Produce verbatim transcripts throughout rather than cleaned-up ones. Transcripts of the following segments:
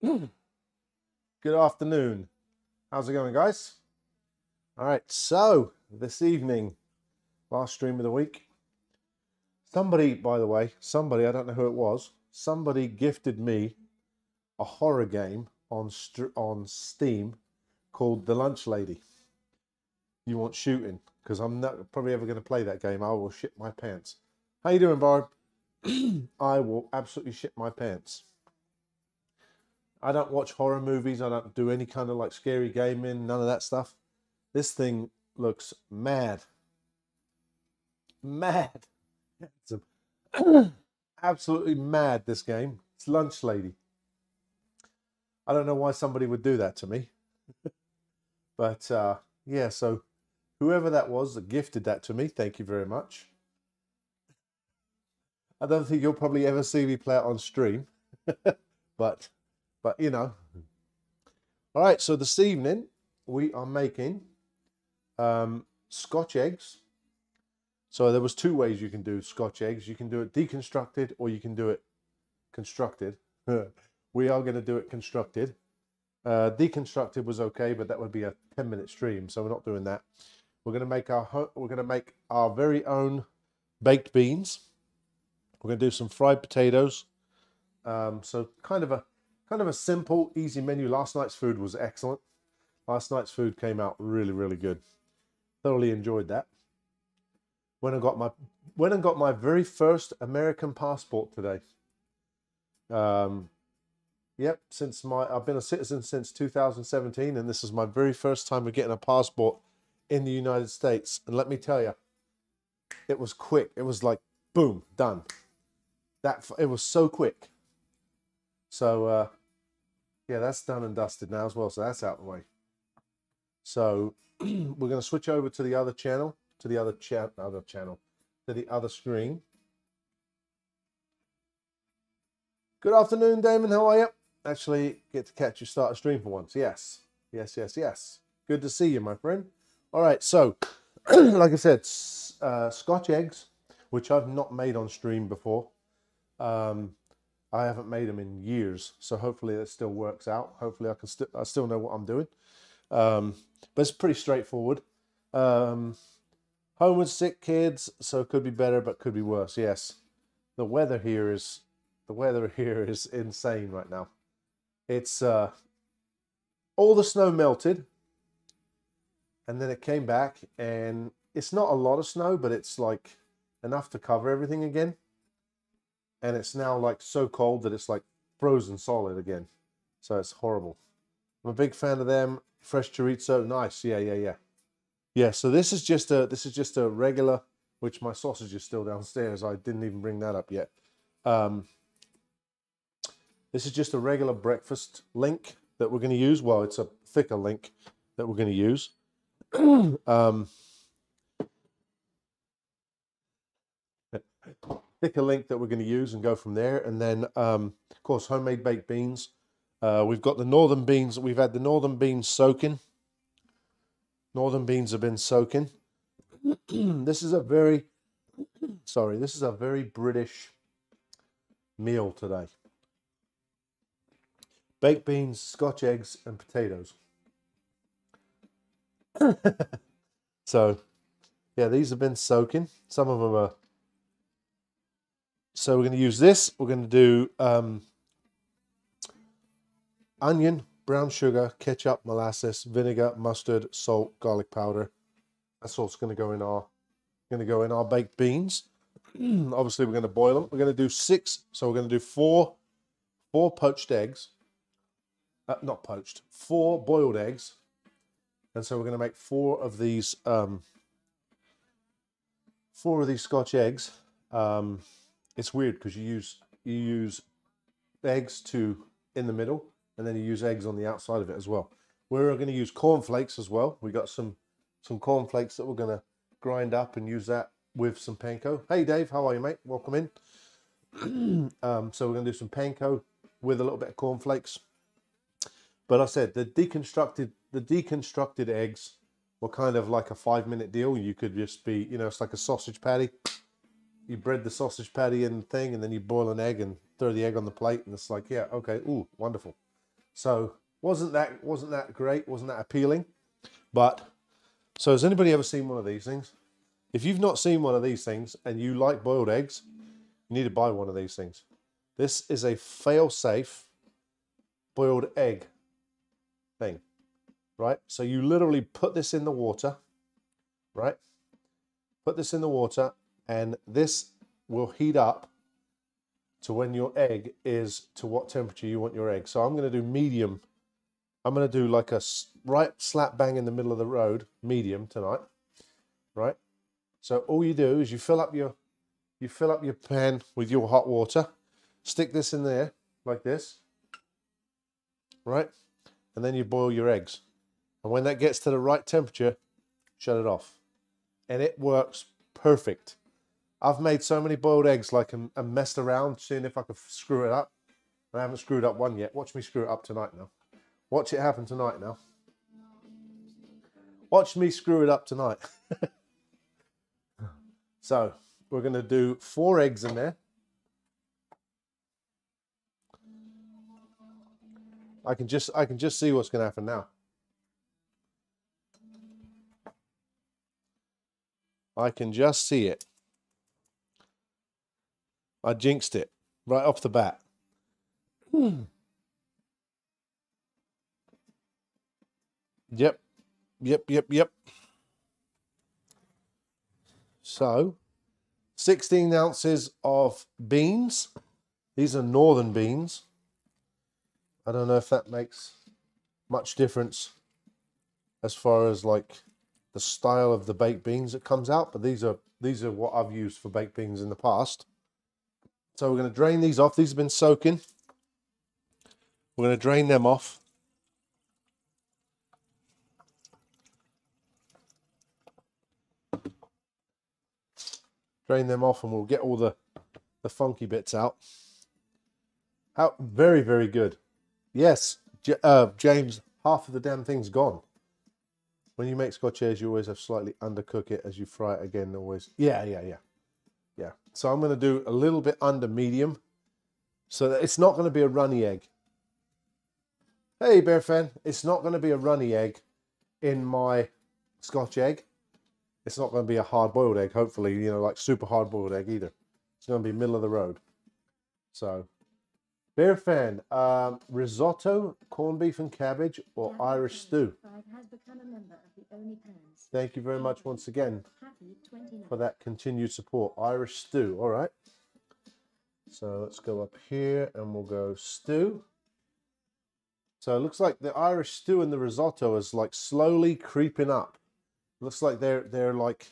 Good afternoon. How's it going, guys? All right, so this evening, last stream of the week, somebody, by the way, somebody, I don't know who it was, somebody gifted me a horror game on on Steam called The Lunch Lady. You want shooting, because I'm not probably ever going to play that game. I will shit my pants. How you doing, Barb? I will absolutely shit my pants. I don't watch horror movies. I don't do any kind of like scary gaming, none of that stuff. This thing looks mad. Mad. It's a, absolutely mad, this game. It's Lunch Lady. I don't know why somebody would do that to me. But uh, yeah, so whoever that was that gifted that to me, thank you very much. I don't think you'll probably ever see me play it on stream. but... But, you know. All right, so this evening we are making um, Scotch eggs. So there was two ways you can do Scotch eggs. You can do it deconstructed or you can do it constructed. We are going to do it constructed. Uh, deconstructed was okay, but that would be a ten minute stream, so we're not doing that. We're going to make our we're going to make our very own baked beans. We're going to do some fried potatoes. Um, so kind of a Kind of a simple, easy menu. Last night's food was excellent. Last night's food came out really, really good. Thoroughly enjoyed that. Went and got my went and got my very first American passport today. Um, yep, since my I've been a citizen since two thousand seventeen, and this is my very first time of getting a passport in the United States. And let me tell you, it was quick. It was like boom, done. That it was so quick. So. Uh, Yeah, that's done and dusted now as well, so that's out of the way. So we're going to switch over to the other channel, to the other, cha other channel, to the other screen. Good afternoon, Damon. How are you? Actually, get to catch you start a stream for once. Yes, yes, yes, yes. Good to see you, my friend. All right, so like I said, uh, Scotch eggs, which I've not made on stream before. Um... I haven't made them in years, so hopefully it still works out. Hopefully I can still I still know what I'm doing, um, but it's pretty straightforward. Um, home with sick kids, so it could be better, but could be worse. Yes, the weather here is the weather here is insane right now. It's uh, all the snow melted, and then it came back, and it's not a lot of snow, but it's like enough to cover everything again. And it's now like so cold that it's like frozen solid again. So it's horrible. I'm a big fan of them. Fresh chorizo, nice. Yeah, yeah, yeah. Yeah, so this is just a this is just a regular, which my sausage is still downstairs. I didn't even bring that up yet. Um, this is just a regular breakfast link that we're going to use. Well, it's a thicker link that we're going to use. um, Pick a link that we're going to use and go from there. And then, um, of course, homemade baked beans. Uh, we've got the northern beans. We've had the northern beans soaking. Northern beans have been soaking. This is a very, sorry, this is a very British meal today. Baked beans, Scotch eggs, and potatoes. So, yeah, these have been soaking. Some of them are. So we're going to use this. We're going to do um, onion, brown sugar, ketchup, molasses, vinegar, mustard, salt, garlic powder. That's all it's going to go in our going to go in our baked beans. Obviously, we're going to boil them. We're going to do six. So we're going to do four four poached eggs, uh, not poached, four boiled eggs, and so we're going to make four of these um, four of these Scotch eggs. Um, It's weird because you use you use eggs to in the middle, and then you use eggs on the outside of it as well. We're going to use cornflakes as well. We got some some cornflakes that we're going to grind up and use that with some panko. Hey Dave, how are you, mate? Welcome in. um, so we're going to do some panko with a little bit of cornflakes. But I said the deconstructed the deconstructed eggs were kind of like a five minute deal. You could just be you know it's like a sausage patty. You bread the sausage patty in the thing, and then you boil an egg and throw the egg on the plate, and it's like, yeah, okay, ooh, wonderful. So wasn't that wasn't that great? Wasn't that appealing? But so has anybody ever seen one of these things? If you've not seen one of these things and you like boiled eggs, you need to buy one of these things. This is a fail-safe boiled egg thing, right? So you literally put this in the water, right? Put this in the water and this will heat up to when your egg is to what temperature you want your egg. So I'm going to do medium. I'm going to do like a right slap bang in the middle of the road, medium tonight, right? So all you do is you fill up your you fill up your pan with your hot water, stick this in there like this, right? And then you boil your eggs. And when that gets to the right temperature, shut it off. And it works perfect. I've made so many boiled eggs like and messed around, seeing if I could screw it up. I haven't screwed up one yet. Watch me screw it up tonight now. Watch it happen tonight now. Watch me screw it up tonight. So we're going to do four eggs in there. I can just I can just see what's going to happen now. I can just see it. I jinxed it right off the bat. Hmm. Yep, yep, yep, yep. So, sixteen ounces of beans. These are northern beans. I don't know if that makes much difference as far as like the style of the baked beans that comes out, but these are these are what I've used for baked beans in the past. So we're going to drain these off. These have been soaking. We're going to drain them off. Drain them off and we'll get all the, the funky bits out. How, very, very good. Yes, J uh, James, half of the damn thing's gone. When you make Scotch eggs, you always have slightly undercook it as you fry it again. Always. Yeah, yeah, yeah. Yeah, so I'm going to do a little bit under medium so that it's not going to be a runny egg. Hey, Bear Fan, it's not going to be a runny egg in my Scotch egg. It's not going to be a hard-boiled egg, hopefully, you know, like super hard-boiled egg either. It's going to be middle of the road. So, Bear Fan, um, risotto, corned beef and cabbage, or Gavin Irish stew. Has become a member of the Only Fans. Thank you very much once again for that continued support. Irish stew, all right. So let's go up here and we'll go stew. So it looks like the Irish stew and the risotto is like slowly creeping up. Looks like they're they're like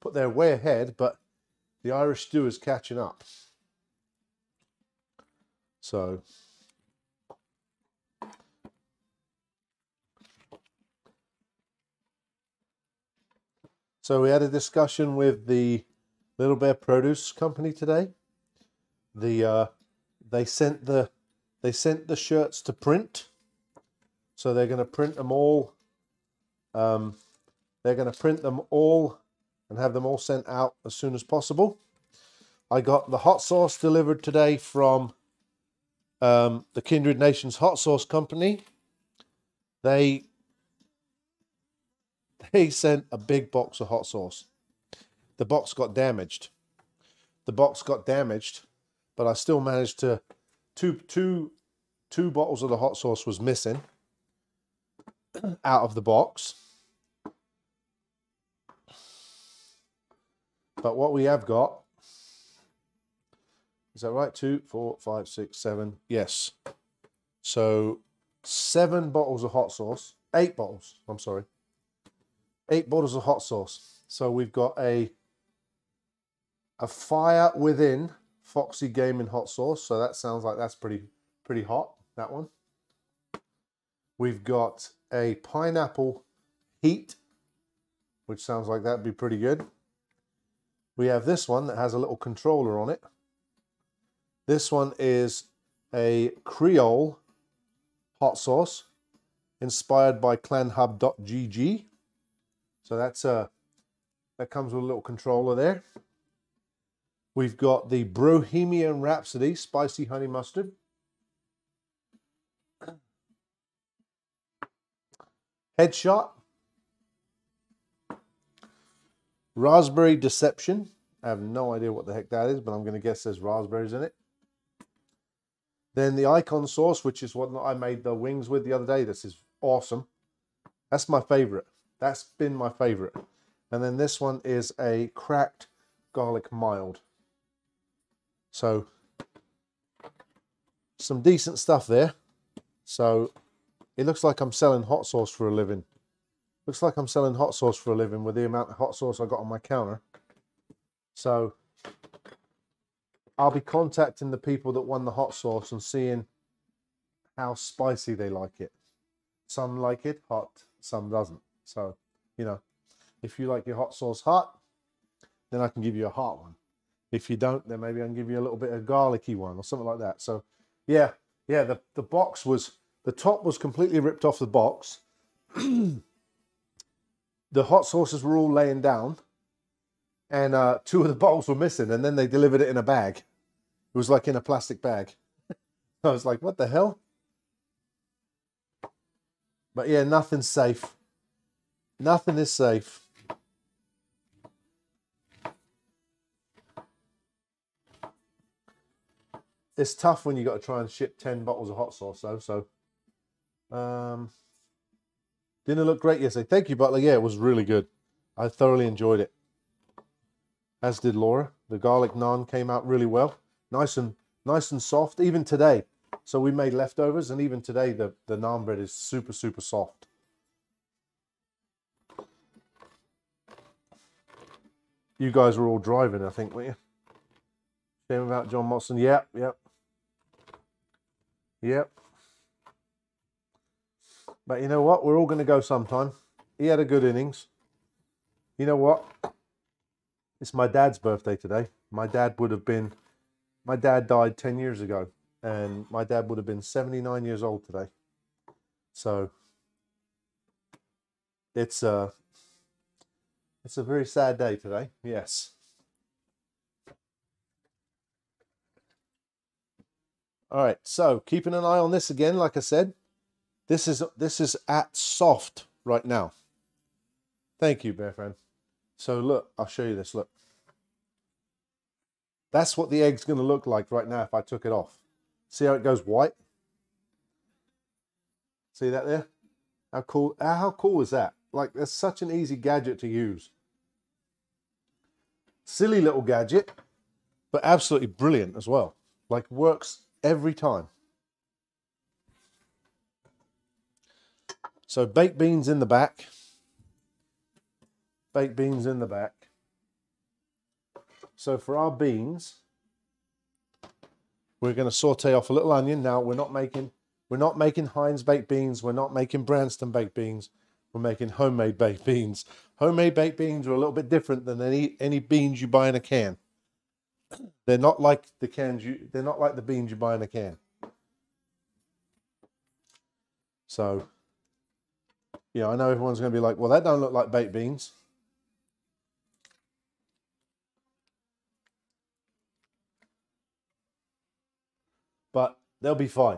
put their way ahead, but the Irish stew is catching up. So So we had a discussion with the Little Bear Produce Company today. The uh, they sent the they sent the shirts to print, so they're going to print them all. Um, they're going to print them all and have them all sent out as soon as possible. I got the hot sauce delivered today from um, the Kindred Nations Hot Sauce Company. They. They sent a big box of hot sauce. The box got damaged. The box got damaged, but I still managed to... Two, two, two bottles of the hot sauce was missing out of the box. But what we have got... Is that right? Two, four, five, six, seven. Yes. So, seven bottles of hot sauce. Eight bottles, I'm sorry. Eight bottles of hot sauce. So we've got a a Fire Within Foxy Gaming hot sauce. So that sounds like that's pretty pretty hot, that one. We've got a pineapple heat, which sounds like that'd be pretty good. We have this one that has a little controller on it. This one is a Creole hot sauce inspired by clan hub dot G G. So that's a, that comes with a little controller there. We've got the Bohemian Rhapsody Spicy Honey Mustard. Headshot. Raspberry Deception. I have no idea what the heck that is, but I'm going to guess there's raspberries in it. Then the Icon Sauce, which is what I made the wings with the other day. This is awesome. That's my favorite. That's been my favorite. And then this one is a cracked garlic mild. So some decent stuff there. So it looks like I'm selling hot sauce for a living. Looks like I'm selling hot sauce for a living with the amount of hot sauce I got on my counter. So I'll be contacting the people that won the hot sauce and seeing how spicy they like it. Some like it hot, some doesn't. So, you know, if you like your hot sauce hot, then I can give you a hot one. If you don't, then maybe I can give you a little bit of garlicky one or something like that. So, yeah, yeah, the, the box was, the top was completely ripped off the box. The hot sauces were all laying down, and uh, two of the bottles were missing, and then they delivered it in a bag. It was like in a plastic bag. I was like, what the hell? But yeah, nothing's safe. Nothing is safe. It's tough when you got to try and ship ten bottles of hot sauce, though. So, um, dinner looked great yesterday. Thank you, Butler. Yeah, it was really good. I thoroughly enjoyed it. As did Laura. The garlic naan came out really well, nice and nice and soft. Even today, so we made leftovers, and even today the the naan bread is super super soft. You guys were all driving, I think, weren't you? Shame about John Motson. Yep, yep, yep. But you know what? We're all going to go sometime. He had a good innings. You know what? It's my dad's birthday today. My dad would have been, my dad died ten years ago, and my dad would have been seventy-nine years old today. So it's a, it's a very sad day today. Yes. All right. So keeping an eye on this again, like I said, this is, this is at soft right now. Thank you, Bear Friend. So look, I'll show you this, look. That's what the egg's going to look like right now if I took it off. See how it goes white? See that there? How cool, how cool is that? Like, that's such an easy gadget to use. Silly little gadget, but absolutely brilliant as well. Like, works every time. So baked beans in the back. Baked beans in the back. So for our beans, we're going to saute off a little onion. Now we're not making we're not making Heinz baked beans. We're not making Branston baked beans. We're making homemade baked beans. Homemade baked beans are a little bit different than any any beans you buy in a can. They're not like the cans you. They're not like the beans you buy in a can. So, yeah, I know everyone's going to be like, well, that don't look like baked beans. But they'll be fine.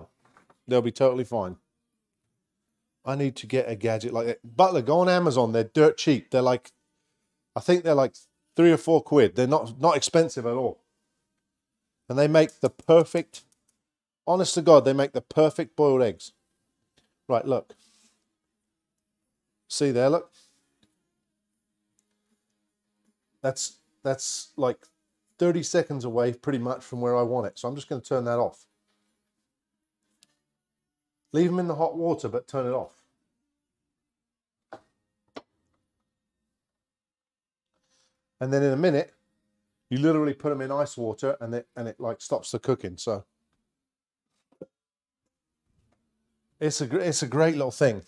They'll be totally fine. I need to get a gadget like that. Butler, go on Amazon. They're dirt cheap. They're like, I think they're like three or four quid. They're not, not expensive at all. And they make the perfect, honest to God, they make the perfect boiled eggs. Right, look. See there, look. That's, that's like thirty seconds away pretty much from where I want it. So I'm just going to turn that off. Leave them in the hot water, but turn it off. And then in a minute, you literally put them in ice water and it, and it like stops the cooking. So it's a, it's a great little thing.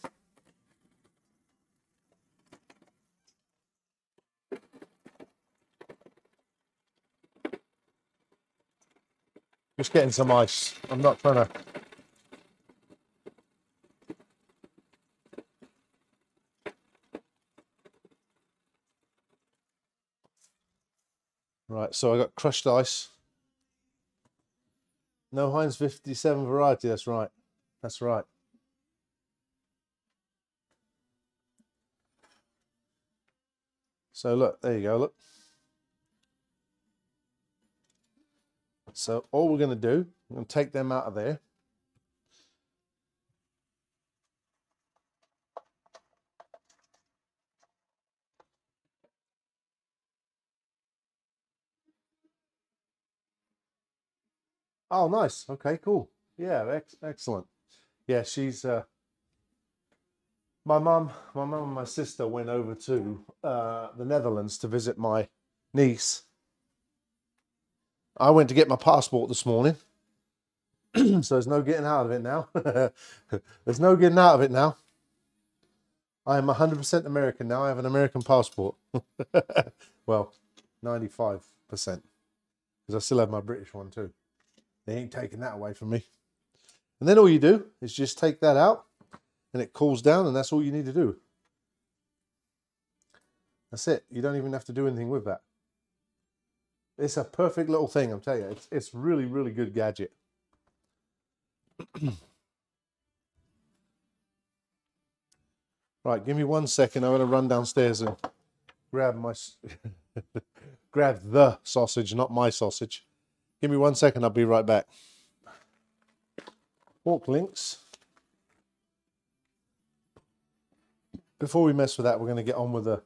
Just getting some ice. I'm not trying to. Right, so I got crushed ice. No Heinz fifty-seven variety, that's right. That's right. So look, there you go, look. So all we're going to do, I'm going to take them out of there. Oh, nice. Okay, cool. Yeah, ex excellent. Yeah, she's... Uh, my mum my mum, and my sister went over to uh, the Netherlands to visit my niece. I went to get my passport this morning, so there's no getting out of it now. There's no getting out of it now. I am one hundred percent American now. I have an American passport. Well, ninety-five percent, because I still have my British one too. They ain't taking that away from me. And then all you do is just take that out, and it cools down, and that's all you need to do. That's it. You don't even have to do anything with that. It's a perfect little thing, I'm telling you. It's, it's really, really good gadget. Right, give me one second. I'm going to run downstairs and grab my... grab the sausage, not my sausage. Give me one second. I'll be right back. Pork links. Before we mess with that, we're going to get on with the...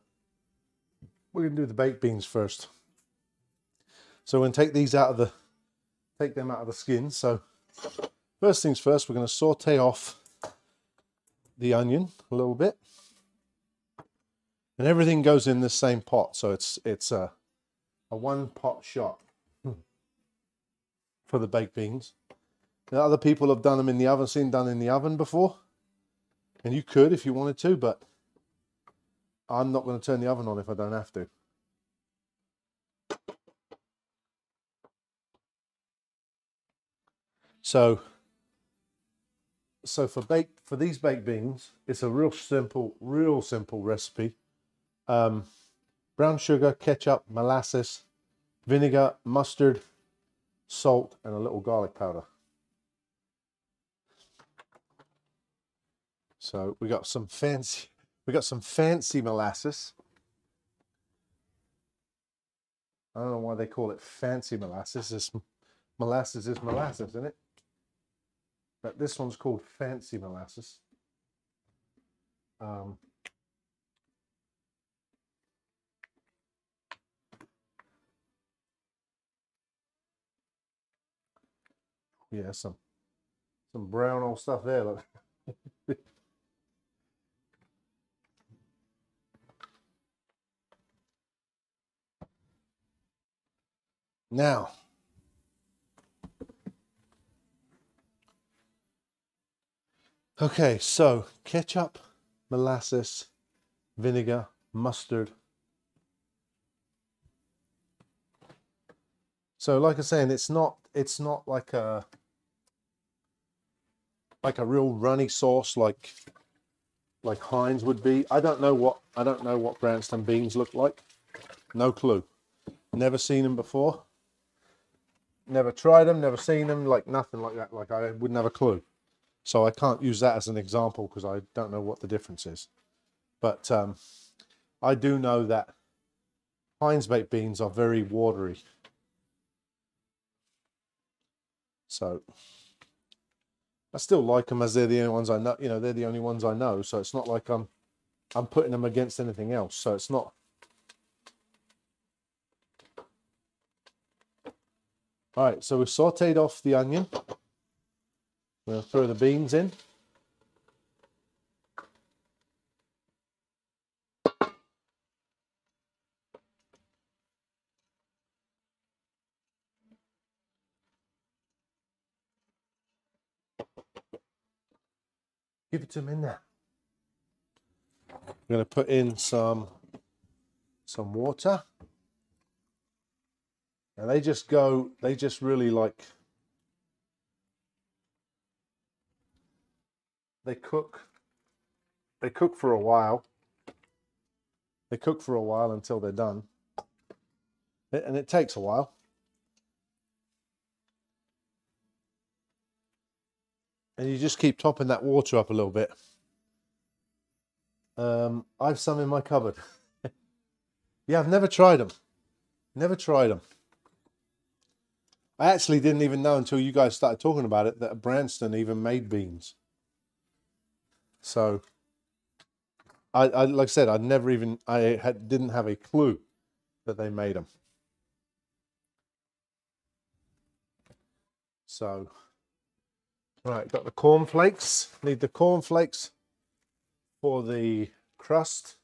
We're going to do the baked beans first. So we're going to take these out of the, take them out of the skin. So first things first, we're going to saute off the onion a little bit, and everything goes in this same pot. So it's it's a, a one pot shot for the baked beans. Now other people have done them in the oven, seen done in the oven before, and you could if you wanted to, but I'm not going to turn the oven on if I don't have to. So, so for baked for these baked beans, it's a real simple, real simple recipe. Um, brown sugar, ketchup, molasses, vinegar, mustard, salt, and a little garlic powder. So we got some fancy, we got some fancy molasses. I don't know why they call it fancy molasses. It's, molasses is molasses, isn't it? But this one's called fancy molasses. Um, yeah, some some brown old stuff there. Look. Now. Okay, so ketchup, molasses, vinegar, mustard. So like I'm saying, it's not it's not like a like a real runny sauce like like Heinz would be. I don't know what I don't know what Branston beans look like. No clue. Never seen them before. Never tried them, never seen them, like nothing like that. Like I wouldn't have a clue. So I can't use that as an example because I don't know what the difference is. But um, I do know that Heinz baked beans are very watery. So I still like them as they're the only ones I know. You know, they're the only ones I know. So it's not like I'm I'm putting them against anything else. So it's not. All right. So we've sautéed off the onion. I'm going to throw the beans in. Give it to them in there. I'm going to put in some some water. And they just go, they just really like... They cook, they cook for a while. They cook for a while until they're done. And it takes a while. And you just keep topping that water up a little bit. Um, I have some in my cupboard. Yeah, I've never tried them. Never tried them. I actually didn't even know until you guys started talking about it that Branston even made beans. So, I, I like I said, I never even, I had, didn't have a clue that they made them. So, right, got the cornflakes. Need the cornflakes for the crust.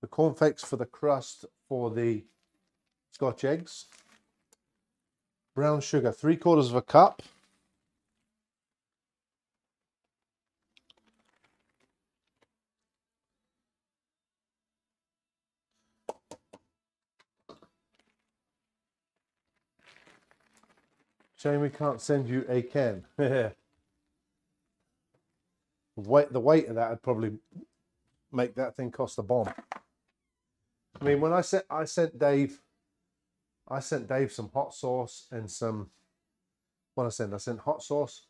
The cornflakes for the crust for the Scotch eggs. Brown sugar, three quarters of a cup. Shame we can't send you a can. the weight, the weight of that would probably make that thing cost a bomb. I mean, when I sent, I sent Dave, I sent Dave some hot sauce and some, what I sent, I sent hot sauce.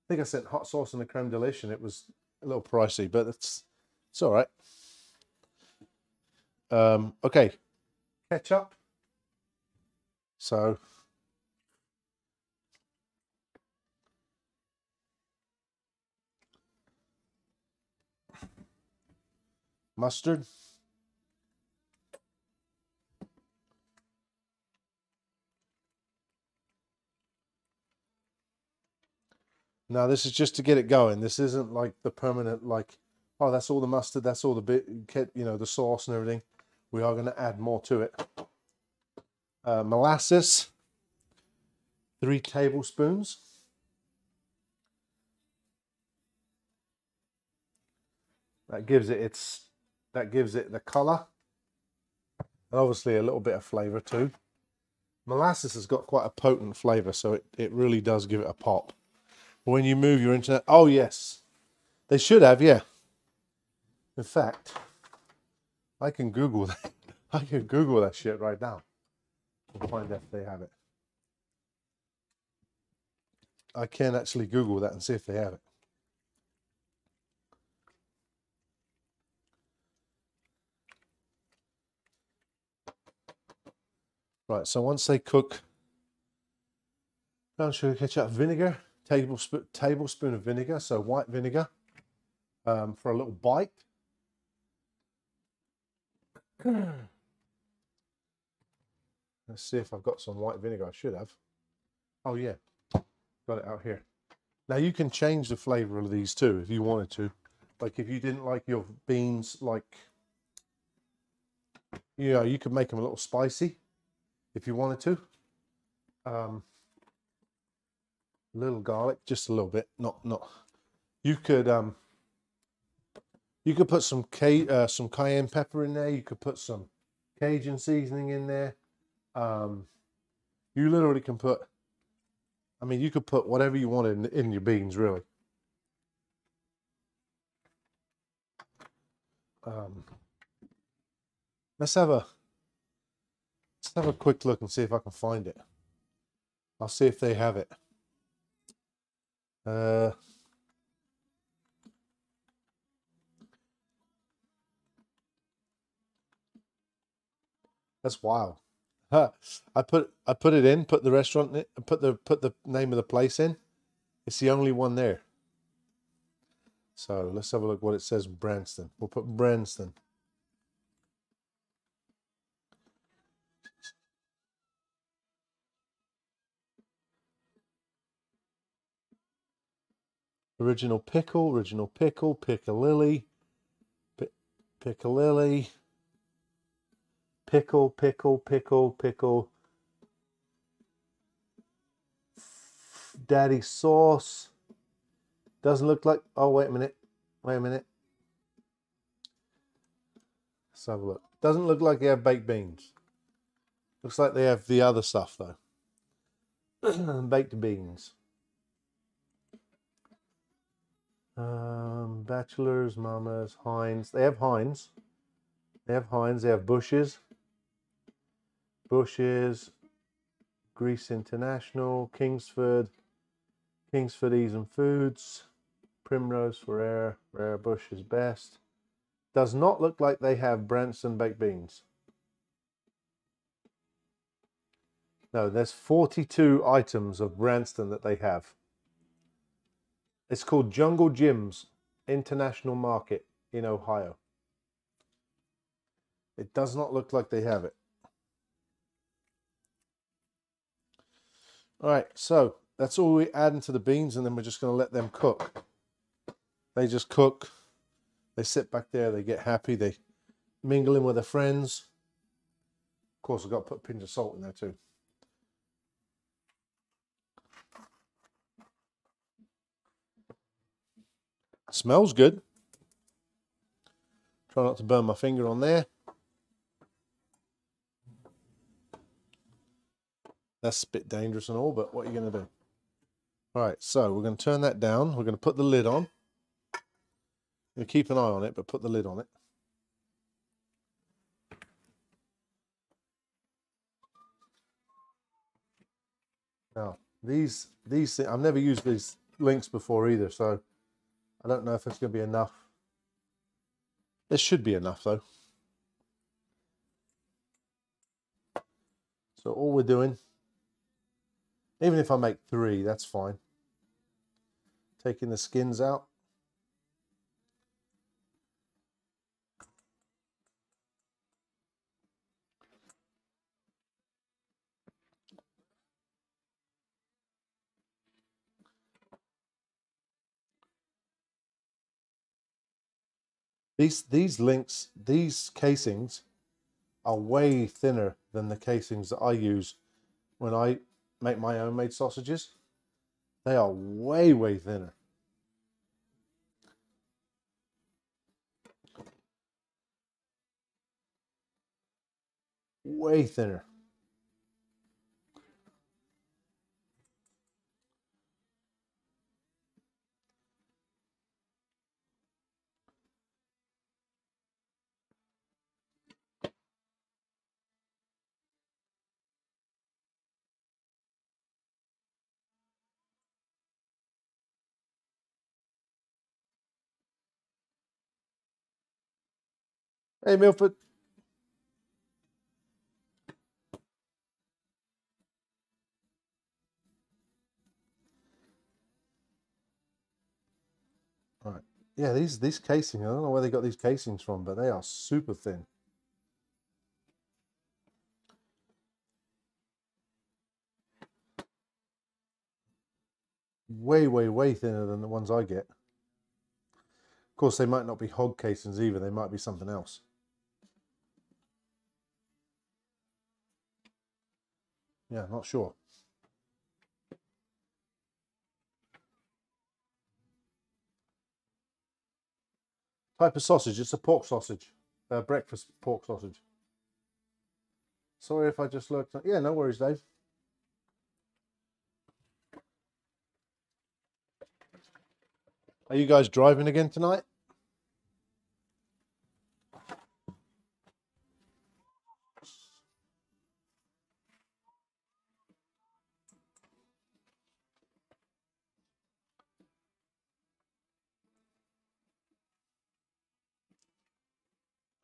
I think I sent hot sauce and a creme de liche, and it was a little pricey, but it's, it's all right. Um, okay, ketchup. So, mustard. Now, this is just to get it going. This isn't like the permanent, like, oh, that's all the mustard, that's all the bit, you know, the sauce and everything. We are going to add more to it. Uh, molasses, three tablespoons. That gives it its, that gives it the color. And obviously a little bit of flavor too. Molasses has got quite a potent flavor, so it, it really does give it a pop. When you move your internet, oh yes, they should have, yeah. In fact, I can Google that. I can Google that shit right now and find out if they have it. I can actually Google that and see if they have it. Right, so once they cook, brown sugar, ketchup, vinegar. Tablespoon, tablespoon of vinegar, so white vinegar, um, for a little bite. Let's see if I've got some white vinegar. I should have. Oh yeah, got it out here. Now you can change the flavor of these too if you wanted to. Like if you didn't like your beans, like, you know, you could make them a little spicy if you wanted to. Um, little garlic, just a little bit, not not you could um you could put some K, uh, some cayenne pepper in there. You could put some Cajun seasoning in there. Um you literally can put, I mean, you could put whatever you want in, in your beans, really. Um let's have a let's have a quick look and see if I can find it. I'll see if they have it. Uh, that's wild. Huh. I put I put it in, put the restaurant in, put the put the name of the place in. It's the only one there. So let's have a look what it says in Branston. We'll put Branston. Original pickle, original pickle, piccalilli, pi piccalilli, pickle, pickle, pickle, pickle, daddy sauce. Doesn't look like, oh, wait a minute, wait a minute. Let's have a look. Doesn't look like they have baked beans. Looks like they have the other stuff though. Baked beans. Um, Bachelor's, Mama's, Heinz. They have Heinz. They have Heinz. They have Bushes. Bushes. Greece International. Kingsford. Kingsford Ease and Foods. Primrose for Rare. Rare Bush is best. Does not look like they have Branston baked beans. No, there's forty-two items of Branston that they have. It's called Jungle Jim's International Market in Ohio. It does not look like they have it. All right, so that's all we add into the beans, and then we're just going to let them cook. They just cook. They sit back there. They get happy. They mingle in with their friends. Of course, I've got to put a pinch of salt in there too. Smells good. Try not to burn my finger on there. That's a bit dangerous and all, but what are you going to do? All right, so we're going to turn that down. We're going to put the lid on. We're going to keep an eye on it, but put the lid on it. Now, these, these things, I've never used these links before either, so I don't know if it's going to be enough. This should be enough, though. So all we're doing, even if I make three, that's fine. Taking the skins out. These, these links, these casings are way thinner than the casings that I use when I make my own made sausages. They are way, way thinner. Way thinner. Hey, Milford. All right. Yeah, these, these casings, I don't know where they got these casings from, but they are super thin. Way, way, way thinner than the ones I get. Of course, they might not be hog casings either. They might be something else. Yeah, not sure. Type of sausage, it's a pork sausage. Uh, breakfast pork sausage. Sorry if I just looked. Yeah, no worries, Dave. Are you guys driving again tonight?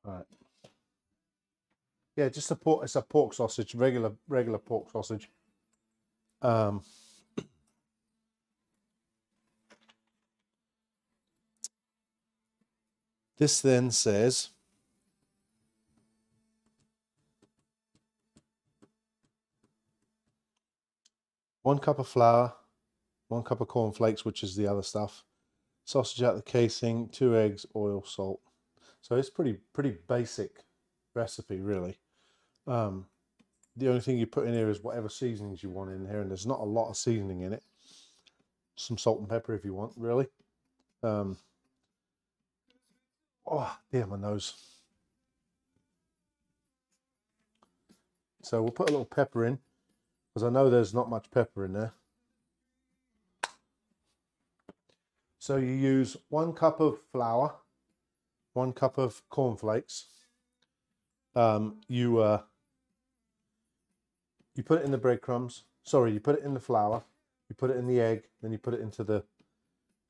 Right. Yeah, just a pork. It's a pork sausage, regular, regular pork sausage. Um, this then says one cup of flour, one cup of cornflakes, which is the other stuff, sausage out the casing, two eggs, oil, salt. So it's pretty pretty basic recipe, really. Um, the only thing you put in here is whatever seasonings you want in here, and there's not a lot of seasoning in it. Some salt and pepper if you want, really. Um, oh, dear, my nose. So we'll put a little pepper in, because I know there's not much pepper in there. So you use one cup of flour, one cup of cornflakes. Um, you uh, you put it in the breadcrumbs. Sorry, you put it in the flour. You put it in the egg. Then you put it into the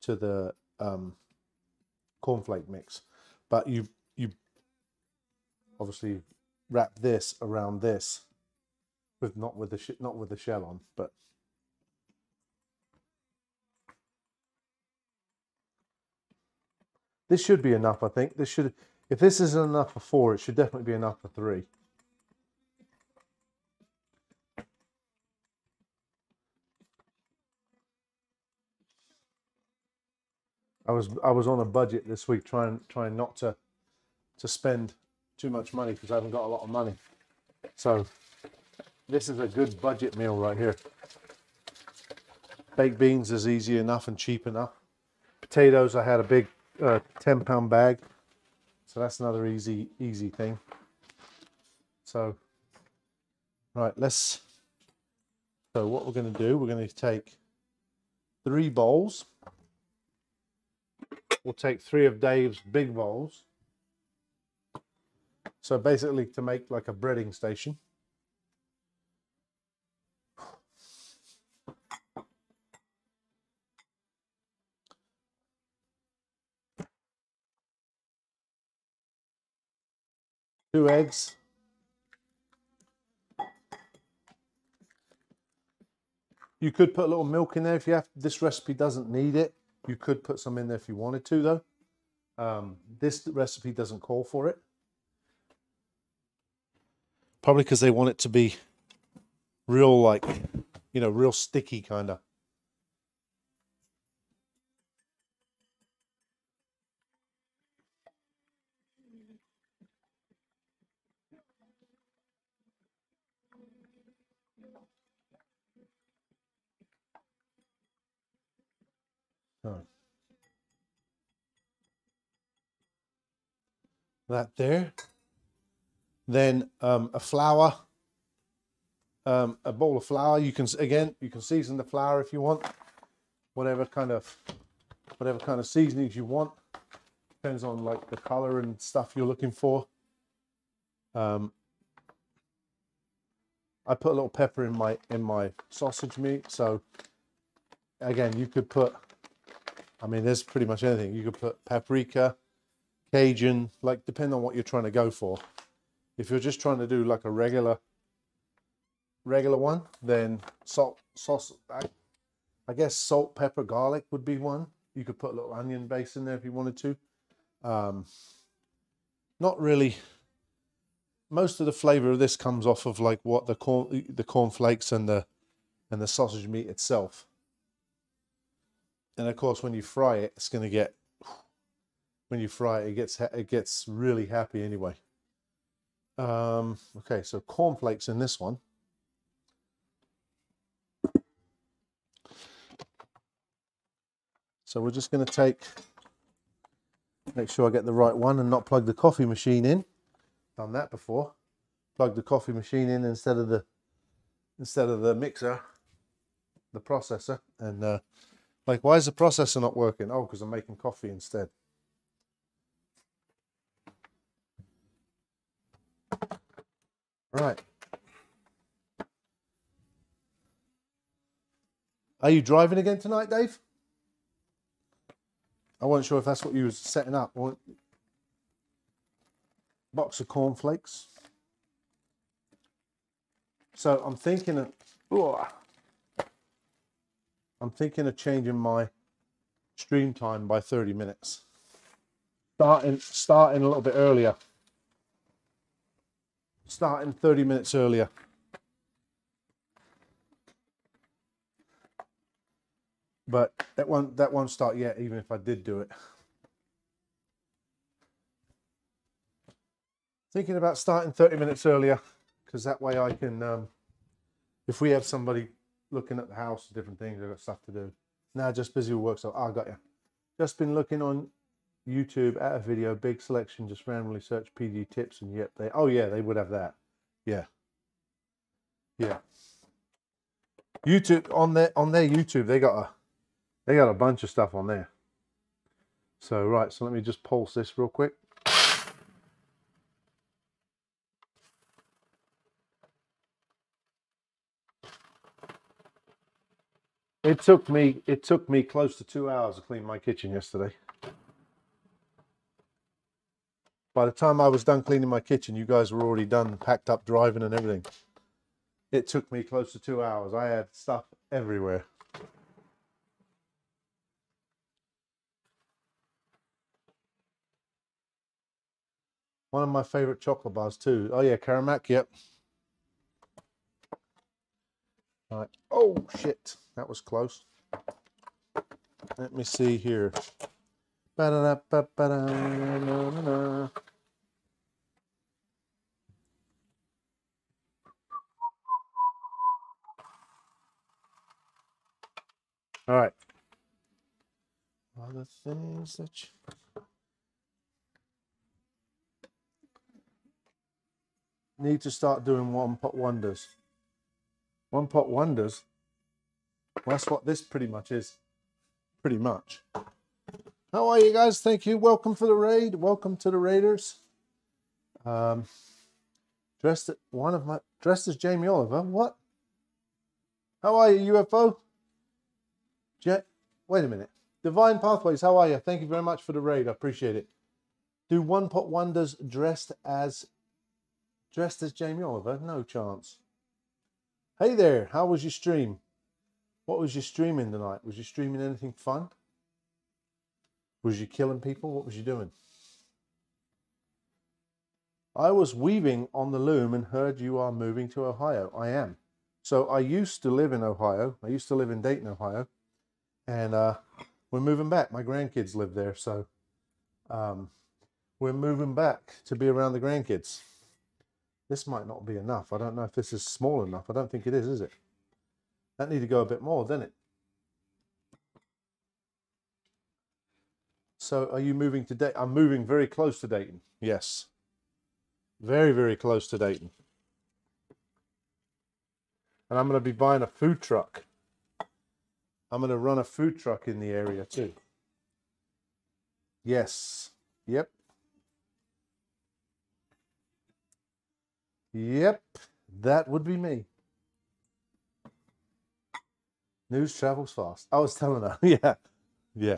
to the um, cornflake mix. But you obviously wrap this around this, with not with the sh not with the shell on, but this should be enough. I think this should, if this isn't enough for four, it should definitely be enough for three. I was I was on a budget this week, trying trying not to to spend too much money because I haven't got a lot of money. So this is a good budget meal right here. Baked beans is easy enough and cheap enough. Potatoes, I had a big uh, ten pound bag, so that's another easy easy thing. So right, let's. So what we're going to do, we're going to take three bowls. We'll take three of Dave's big bowls. So basically to make like a breading station. Two eggs. You could put a little milk in there if you have. This recipe doesn't need it. You could put some in there if you wanted to, though. Um, this recipe doesn't call for it. Probably because they want it to be real, like, you know, real sticky kind of. Oh. That there. Then um, a flour, um, a bowl of flour. You can again, you can season the flour if you want, whatever kind of, whatever kind of seasonings you want. Depends on like the color and stuff you're looking for. Um, I put a little pepper in my in my sausage meat. So again, you could put. I mean, there's pretty much anything. You could put paprika, Cajun, like depending on what you're trying to go for. If you're just trying to do like a regular, regular one, then salt, sauce, I, I guess salt, pepper, garlic would be one. You could put a little onion base in there if you wanted to. Um, not really. Most of the flavor of this comes off of like what the corn, the cornflakes and the, and the sausage meat itself. And of course, when you fry it, it's going to get, when you fry it, it gets, it gets really happy anyway. Um, okay, so cornflakes in this one. So we're just going to take, make sure I get the right one and not plug the coffee machine in. Done that before. Plug the coffee machine in instead of the, instead of the mixer, the processor, and, uh, like, why is the processor not working? Oh, because I'm making coffee instead. Right. Are you driving again tonight, Dave? I wasn't sure if that's what you were setting up. Box of cornflakes. So I'm thinking of... Oh, I'm thinking of changing my stream time by thirty minutes. Starting, starting a little bit earlier. Starting thirty minutes earlier. But that won't, that won't start yet, even if I did do it. Thinking about starting thirty minutes earlier, because that way I can, um, if we have somebody looking at the house, different things, I've got stuff to do. Now, just busy with work, so oh, I got you. Just been looking on YouTube at a video, big selection, just randomly search P G tips, and yep, they, oh yeah, they would have that. Yeah. Yeah. YouTube, on their, on their YouTube, they got a, they got a bunch of stuff on there. So, right, so let me just pulse this real quick. It took me, it took me close to two hours to clean my kitchen yesterday. By the time I was done cleaning my kitchen, you guys were already done, packed up, driving and everything. It took me close to two hours. I had stuff everywhere. One of my favorite chocolate bars too. Oh yeah, Karamak, yep. All right. Oh shit, that was close. Let me see here. Ba-da-da-ba-ba-da-na-na-na. All right. All the things that you need to start doing one pot wonders. One pot wonders. Well, that's what this pretty much is. Pretty much. How are you guys? Thank you. Welcome for the raid. Welcome to the raiders. Um, dressed at one of my dressed as Jamie Oliver. What? How are you, U F O? Jet. Wait a minute. Divine Pathways. How are you? Thank you very much for the raid. I appreciate it. Do one pot wonders dressed as. Dressed as Jamie Oliver? No chance. Hey there, how was your stream? What was your streaming tonight? Was you streaming anything fun? Was you killing people? What was you doing? I was weaving on the loom and heard you are moving to Ohio. I am. So I used to live in Ohio. I used to live in Dayton, Ohio. And uh, we're moving back. My grandkids live there. So um, we're moving back to be around the grandkids. This might not be enough. I don't know if this is small enough. I don't think it is, is it? That need to go a bit more, doesn't it? So are you moving to Dayton? I'm moving very close to Dayton. Yes. Very, very close to Dayton. And I'm going to be buying a food truck. I'm going to run a food truck in the area too. Yes. Yep. Yep, that would be me. News travels fast. I was telling her, yeah, yeah,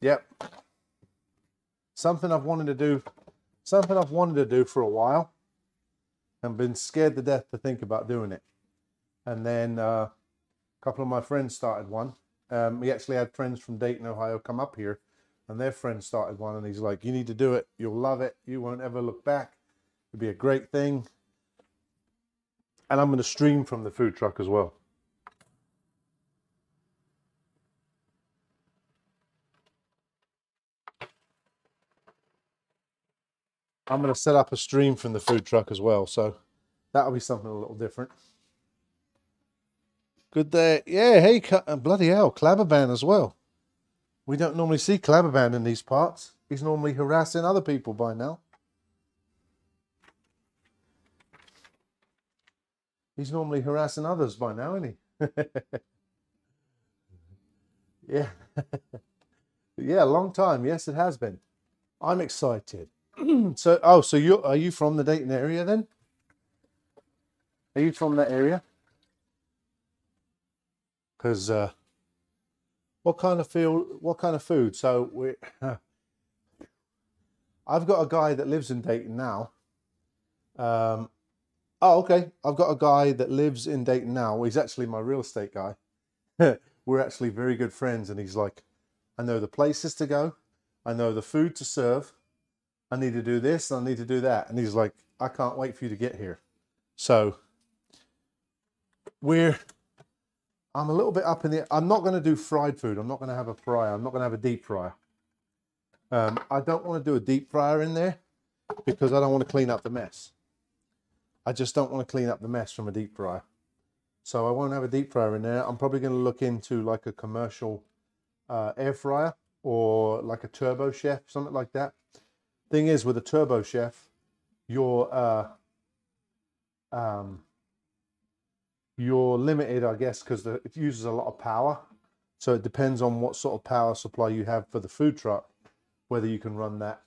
yep. Something I've wanted to do, something I've wanted to do for a while, and been scared to death to think about doing it. And then uh, a couple of my friends started one. Um, we actually had friends from Dayton, Ohio, come up here, and their friend started one. And he's like, "You need to do it. You'll love it. You won't ever look back. It'd be a great thing." And I'm going to stream from the food truck as well. I'm going to set up a stream from the food truck as well. So that'll be something a little different. Good day. Yeah, hey, bloody hell, Clabberban as well. We don't normally see Clabberban in these parts. He's normally harassing other people by now. He's normally harassing others by now, isn't he? Yeah. Yeah, a long time. Yes, it has been. I'm excited. so, oh, so you are you from the Dayton area then? Are you from that area? Because uh, what kind of field? What kind of food? So we, I've got a guy that lives in Dayton now. Um. Oh, okay. I've got a guy that lives in Dayton now. He's actually my real estate guy. We're actually very good friends. And he's like, I know the places to go. I know the food to serve. I need to do this. And I need to do that. And he's like, I can't wait for you to get here. So we're, I'm a little bit up in the, I'm not going to do fried food. I'm not going to have a fryer. I'm not going to have a deep fryer. Um, I don't want to do a deep fryer in there because I don't want to clean up the mess. I just don't want to clean up the mess from a deep fryer. So I won't have a deep fryer in there. I'm probably going to look into like a commercial uh, air fryer or like a Turbo Chef, something like that. Thing is, with a Turbo Chef, you're, uh, um, you're limited, I guess, because it uses a lot of power. So it depends on what sort of power supply you have for the food truck, whether you can run that,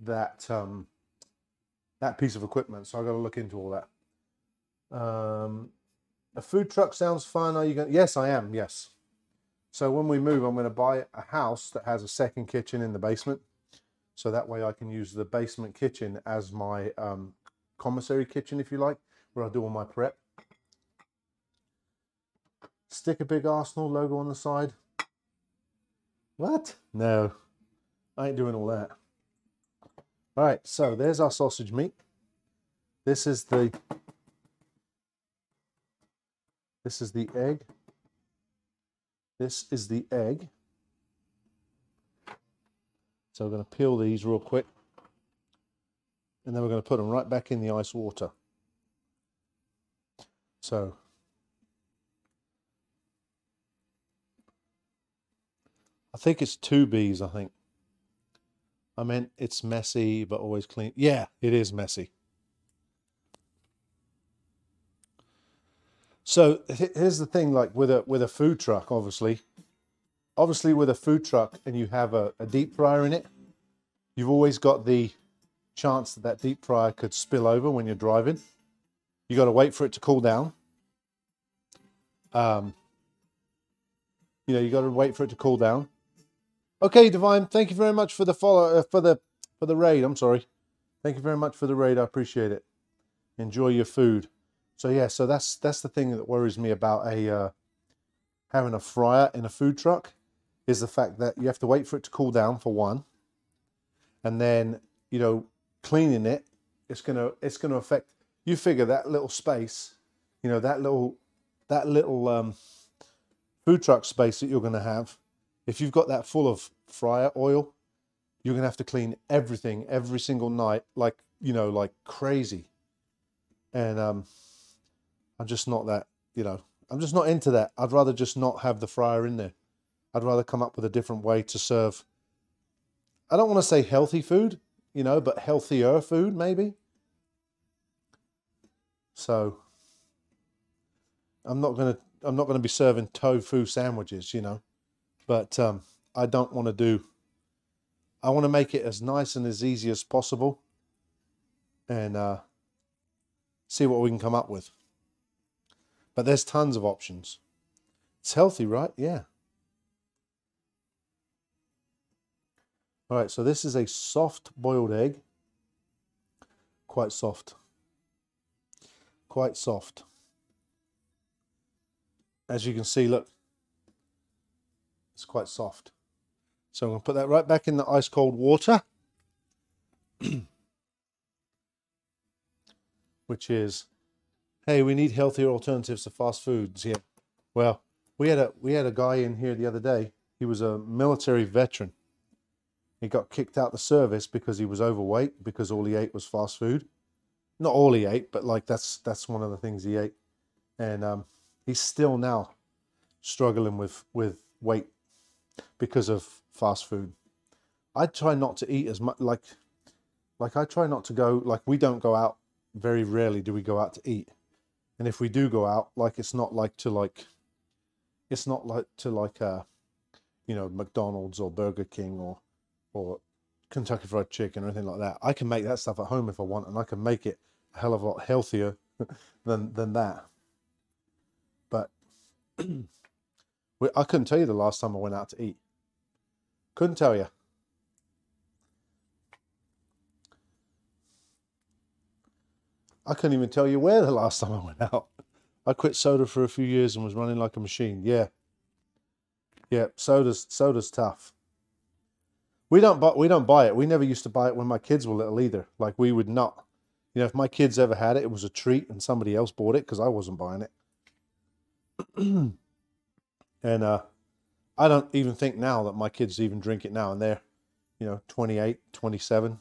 that, um, that piece of equipment. So I've got to look into all that. Um, a food truck sounds fun. Are you going? Yes, I am. Yes. So when we move, I'm going to buy a house that has a second kitchen in the basement. So that way I can use the basement kitchen as my um, commissary kitchen, if you like, where I do all my prep. Stick a big Arsenal logo on the side. What? No, I ain't doing all that. All right, so there's our sausage meat. This is the, this is the egg. This is the egg. So we're going to peel these real quick, and then we're going to put them right back in the ice water. So I think it's two B's, I think. I meant it's messy, but always clean. Yeah, it is messy. So here's the thing, like with a with a food truck, obviously. Obviously, with a food truck and you have a, a deep fryer in it, you've always got the chance that that deep fryer could spill over when you're driving. You got to wait for it to cool down. Um, you know, you got to wait for it to cool down. Okay, Divine, thank you very much for the follow uh, for the for the raid. I'm sorry. Thank you very much for the raid. I appreciate it. Enjoy your food. So yeah, so that's that's the thing that worries me about a uh, having a fryer in a food truck. Is the fact that you have to wait for it to cool down for one, and then, you know, cleaning it, it's gonna it's gonna affect. You figure that little space, you know, that little that little um, food truck space that you're gonna have. If you've got that full of fryer oil, you're gonna have to clean everything every single night, like, you know, like crazy. And um, I'm just not that, you know. I'm just not into that. I'd rather just not have the fryer in there. I'd rather come up with a different way to serve. I don't want to say healthy food, you know, but healthier food maybe. So I'm not gonna I'm not gonna be serving tofu sandwiches, you know. But um, I don't want to do. I want to make it as nice and as easy as possible, and uh, see what we can come up with. But there's tons of options. It's healthy, right? Yeah. All right, so this is a soft boiled egg. Quite soft. Quite soft. As you can see, look. It's quite soft. So I'm going to put that right back in the ice cold water. Which is... Hey, we need healthier alternatives to fast foods here. Well, we had a we had a guy in here the other day. He was a military veteran. He got kicked out the service because he was overweight, because all he ate was fast food. Not all he ate, but like that's that's one of the things he ate. And um, he's still now struggling with with weight because of fast food. I try not to eat as much. Like like I try not to go. Like we don't go out very rarely. Do we go out to eat? And if we do go out, like, it's not like to like, it's not like to like, uh, you know, McDonald's or Burger King or, or Kentucky Fried Chicken or anything like that. I can make that stuff at home if I want, and I can make it a hell of a lot healthier than, than that. But we, I couldn't tell you the last time I went out to eat. Couldn't tell you. I couldn't even tell you where the last time I went out. I quit soda for a few years and was running like a machine. Yeah. Yeah, soda's soda's tough. We don't buy we don't buy it. We never used to buy it when my kids were little either. Like we would not. You know, if my kids ever had it, it was a treat and somebody else bought it because I wasn't buying it. And uh I don't even think now that my kids even drink it now, and they're, you know, twenty-eight, twenty-seven.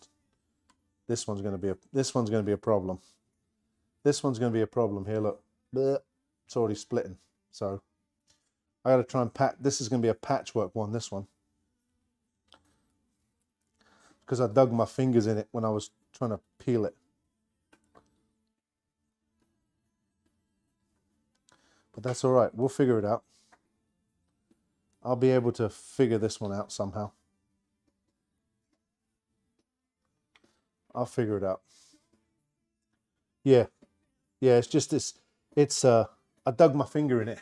This one's gonna be a this one's gonna be a problem. This one's going to be a problem here, look. It's already splitting. So I got to try and pack. This is going to be a patchwork one, this one. Because I dug my fingers in it when I was trying to peel it. But that's all right. We'll figure it out. I'll be able to figure this one out somehow. I'll figure it out. Yeah. Yeah, it's just this, it's, uh, I dug my finger in it.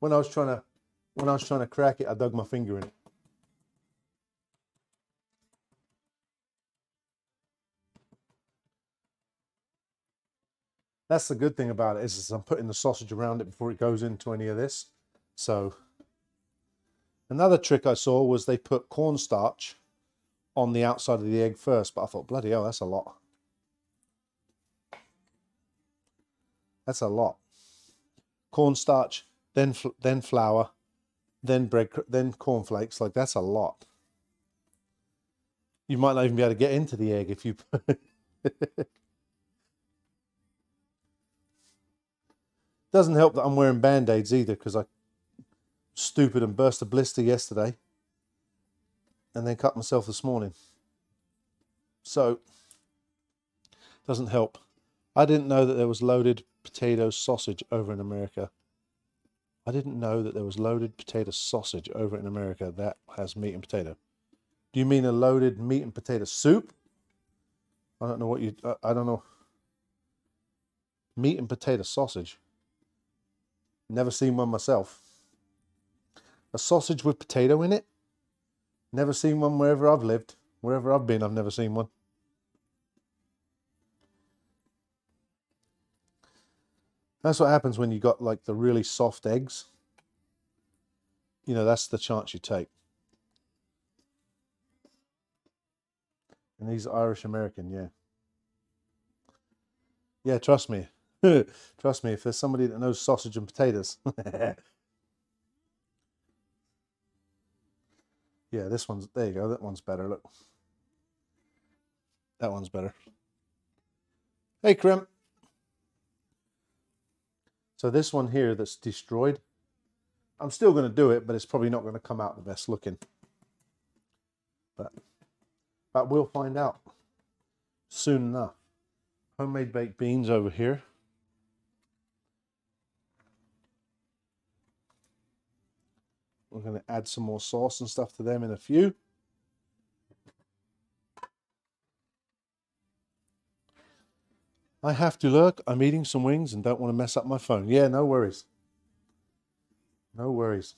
when I was trying to, when I was trying to crack it, I dug my finger in it. That's the good thing about it, is, is I'm putting the sausage around it before it goes into any of this. So another trick I saw was they put cornstarch on the outside of the egg first, but I thought, bloody hell, that's a lot. That's a lot. Cornstarch, then then flour, then bread, then cornflakes. Like, that's a lot. You might not even be able to get into the egg if you. Doesn't help that I'm wearing band-aids either, because I stupid and burst a blister yesterday, and then cut myself this morning. So doesn't help. I didn't know that there was loaded potato sausage over in America. I didn't know that there was loaded potato sausage over in America that has meat and potato. Do you mean a loaded meat and potato soup? I don't know what you, I, I don't know. Meat and potato sausage. Never seen one myself. A sausage with potato in it? Never seen one wherever I've lived. Wherever I've been, I've never seen one. That's what happens when you got like the really soft eggs. You know, that's the chance you take. And he's Irish American, yeah. Yeah, trust me. Trust me, if there's somebody that knows sausage and potatoes. Yeah, this one's, there you go, that one's better, look. That one's better. Hey, Krim. So this one here that's destroyed, I'm still going to do it, but it's probably not going to come out the best looking. But, but we'll find out soon enough. Homemade baked beans over here. We're going to add some more sauce and stuff to them in a few. I have to lurk. I'm eating some wings and don't want to mess up my phone. Yeah, no worries. No worries.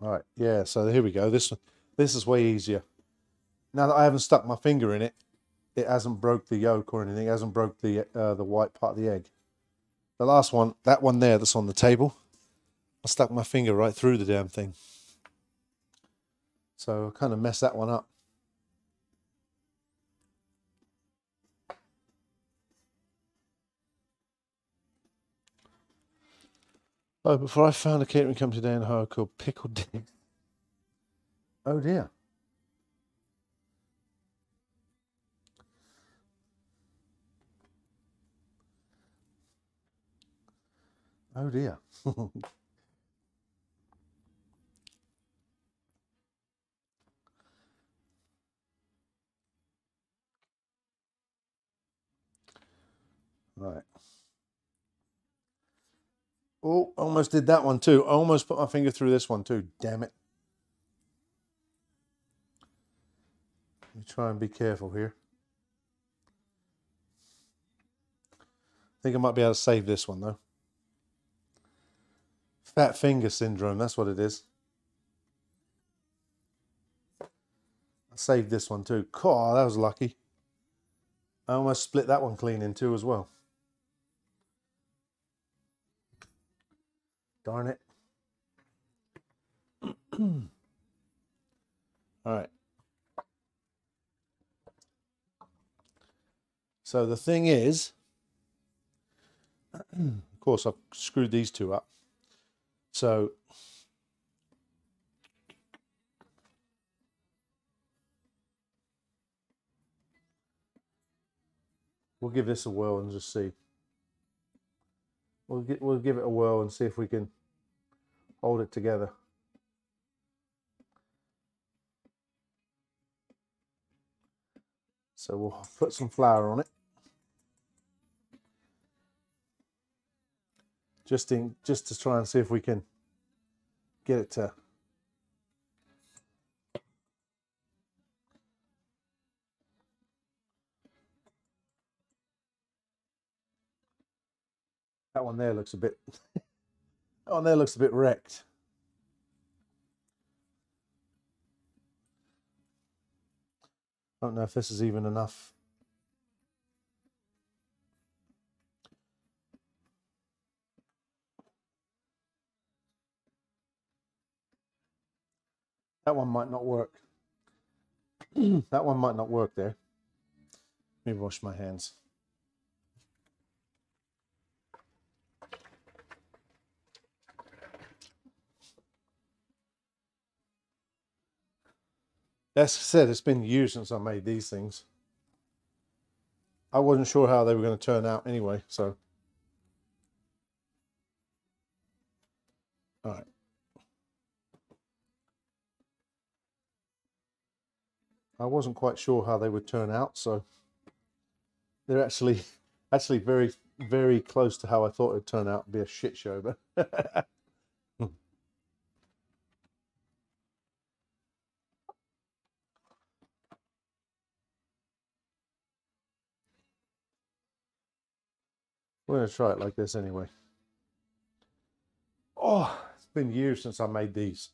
All right, yeah, so here we go. This, this is way easier. Now that I haven't stuck my finger in it, it hasn't broke the yolk or anything. It hasn't broke the uh, the white part of the egg. The last one, that one there that's on the table, I stuck my finger right through the damn thing. So I kind of messed that one up. Oh, before I found a catering company today in Ohio called Pickled Dick. Oh dear. Oh dear. Right. Oh, almost did that one too. I almost put my finger through this one too. Damn it. Let me try and be careful here. I think I might be able to save this one though. Fat finger syndrome, that's what it is. I saved this one too. God, that was lucky. I almost split that one clean in two as well. Darn it. All right. So the thing is, of course, I've screwed these two up. So we'll give this a whirl and just see. We'll, get, we'll give it a whirl and see if we can hold it together. So we'll put some flour on it. Just in, just to try and see if we can get it to. That one there looks a bit. That one there looks a bit wrecked. I don't know if this is even enough. That one might not work. That one might not work there. Let me wash my hands. As I said, it's been years since I made these things. I wasn't sure how they were going to turn out anyway, so. All right. I wasn't quite sure how they would turn out, so they're actually actually very, very close to how I thought it would turn out. It'd be a shit show, but we're going to try it like this anyway. Oh, it's been years since I made these.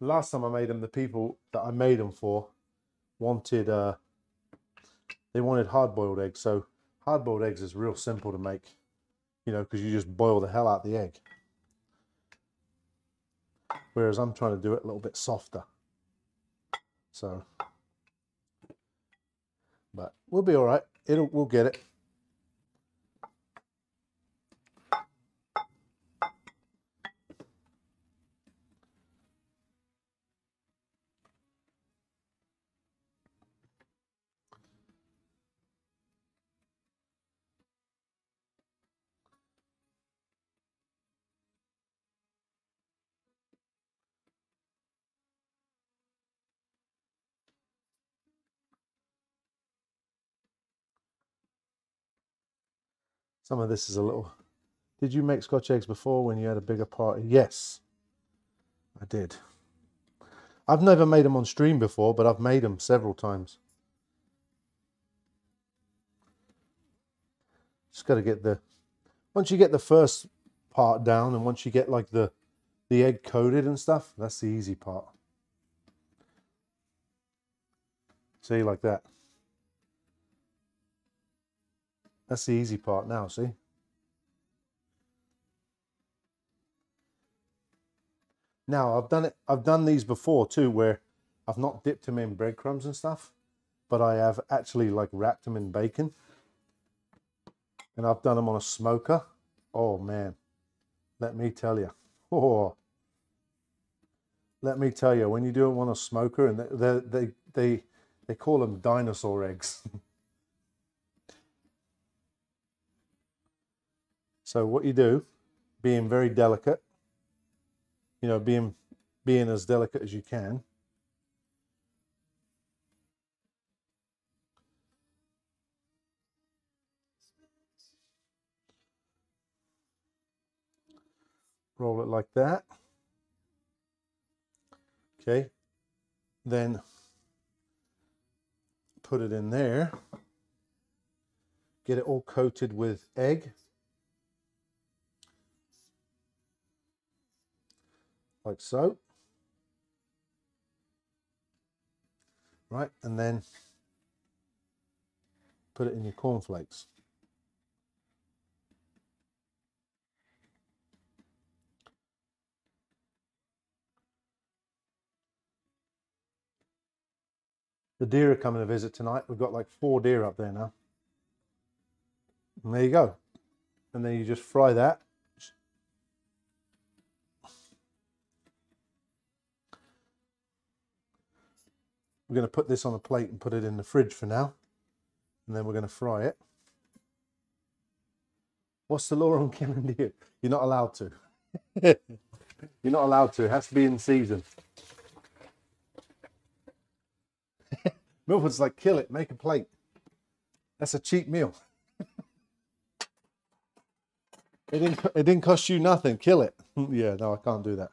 Last time I made them, the people that I made them for wanted, uh, they wanted hard-boiled eggs. So hard-boiled eggs is real simple to make, you know, because you just boil the hell out of the egg. Whereas I'm trying to do it a little bit softer. So, but we'll be all right. It'll, we'll get it. Some of this is a little... Did you make Scotch eggs before when you had a bigger party? Yes, I did. I've never made them on stream before, but I've made them several times. Just got to get the... Once you get the first part down and once you get like the, the egg coated and stuff, that's the easy part. See, like that. That's the easy part now, see? Now, I've done it, I've done these before too, where I've not dipped them in breadcrumbs and stuff, but I have actually like wrapped them in bacon. And I've done them on a smoker. Oh man, let me tell you. Oh, let me tell you, when you do it on a smoker, and they, they, they, they call them dinosaur eggs. So what you do, being very delicate, you know, being being as delicate as you can. Roll it like that. Okay. Then put it in there. Get it all coated with egg. Like so, right, and then put it in your cornflakes. The deer are coming to visit tonight. We've got like four deer up there now. And there you go. And then you just fry that. We're going to put this on a plate and put it in the fridge for now. And then we're going to fry it. What's the law on killing deer? You're not allowed to. You're not allowed to. It has to be in season. Milford's like, kill it, make a plate. That's a cheap meal. It didn't, it didn't cost you nothing. Kill it. Yeah, no, I can't do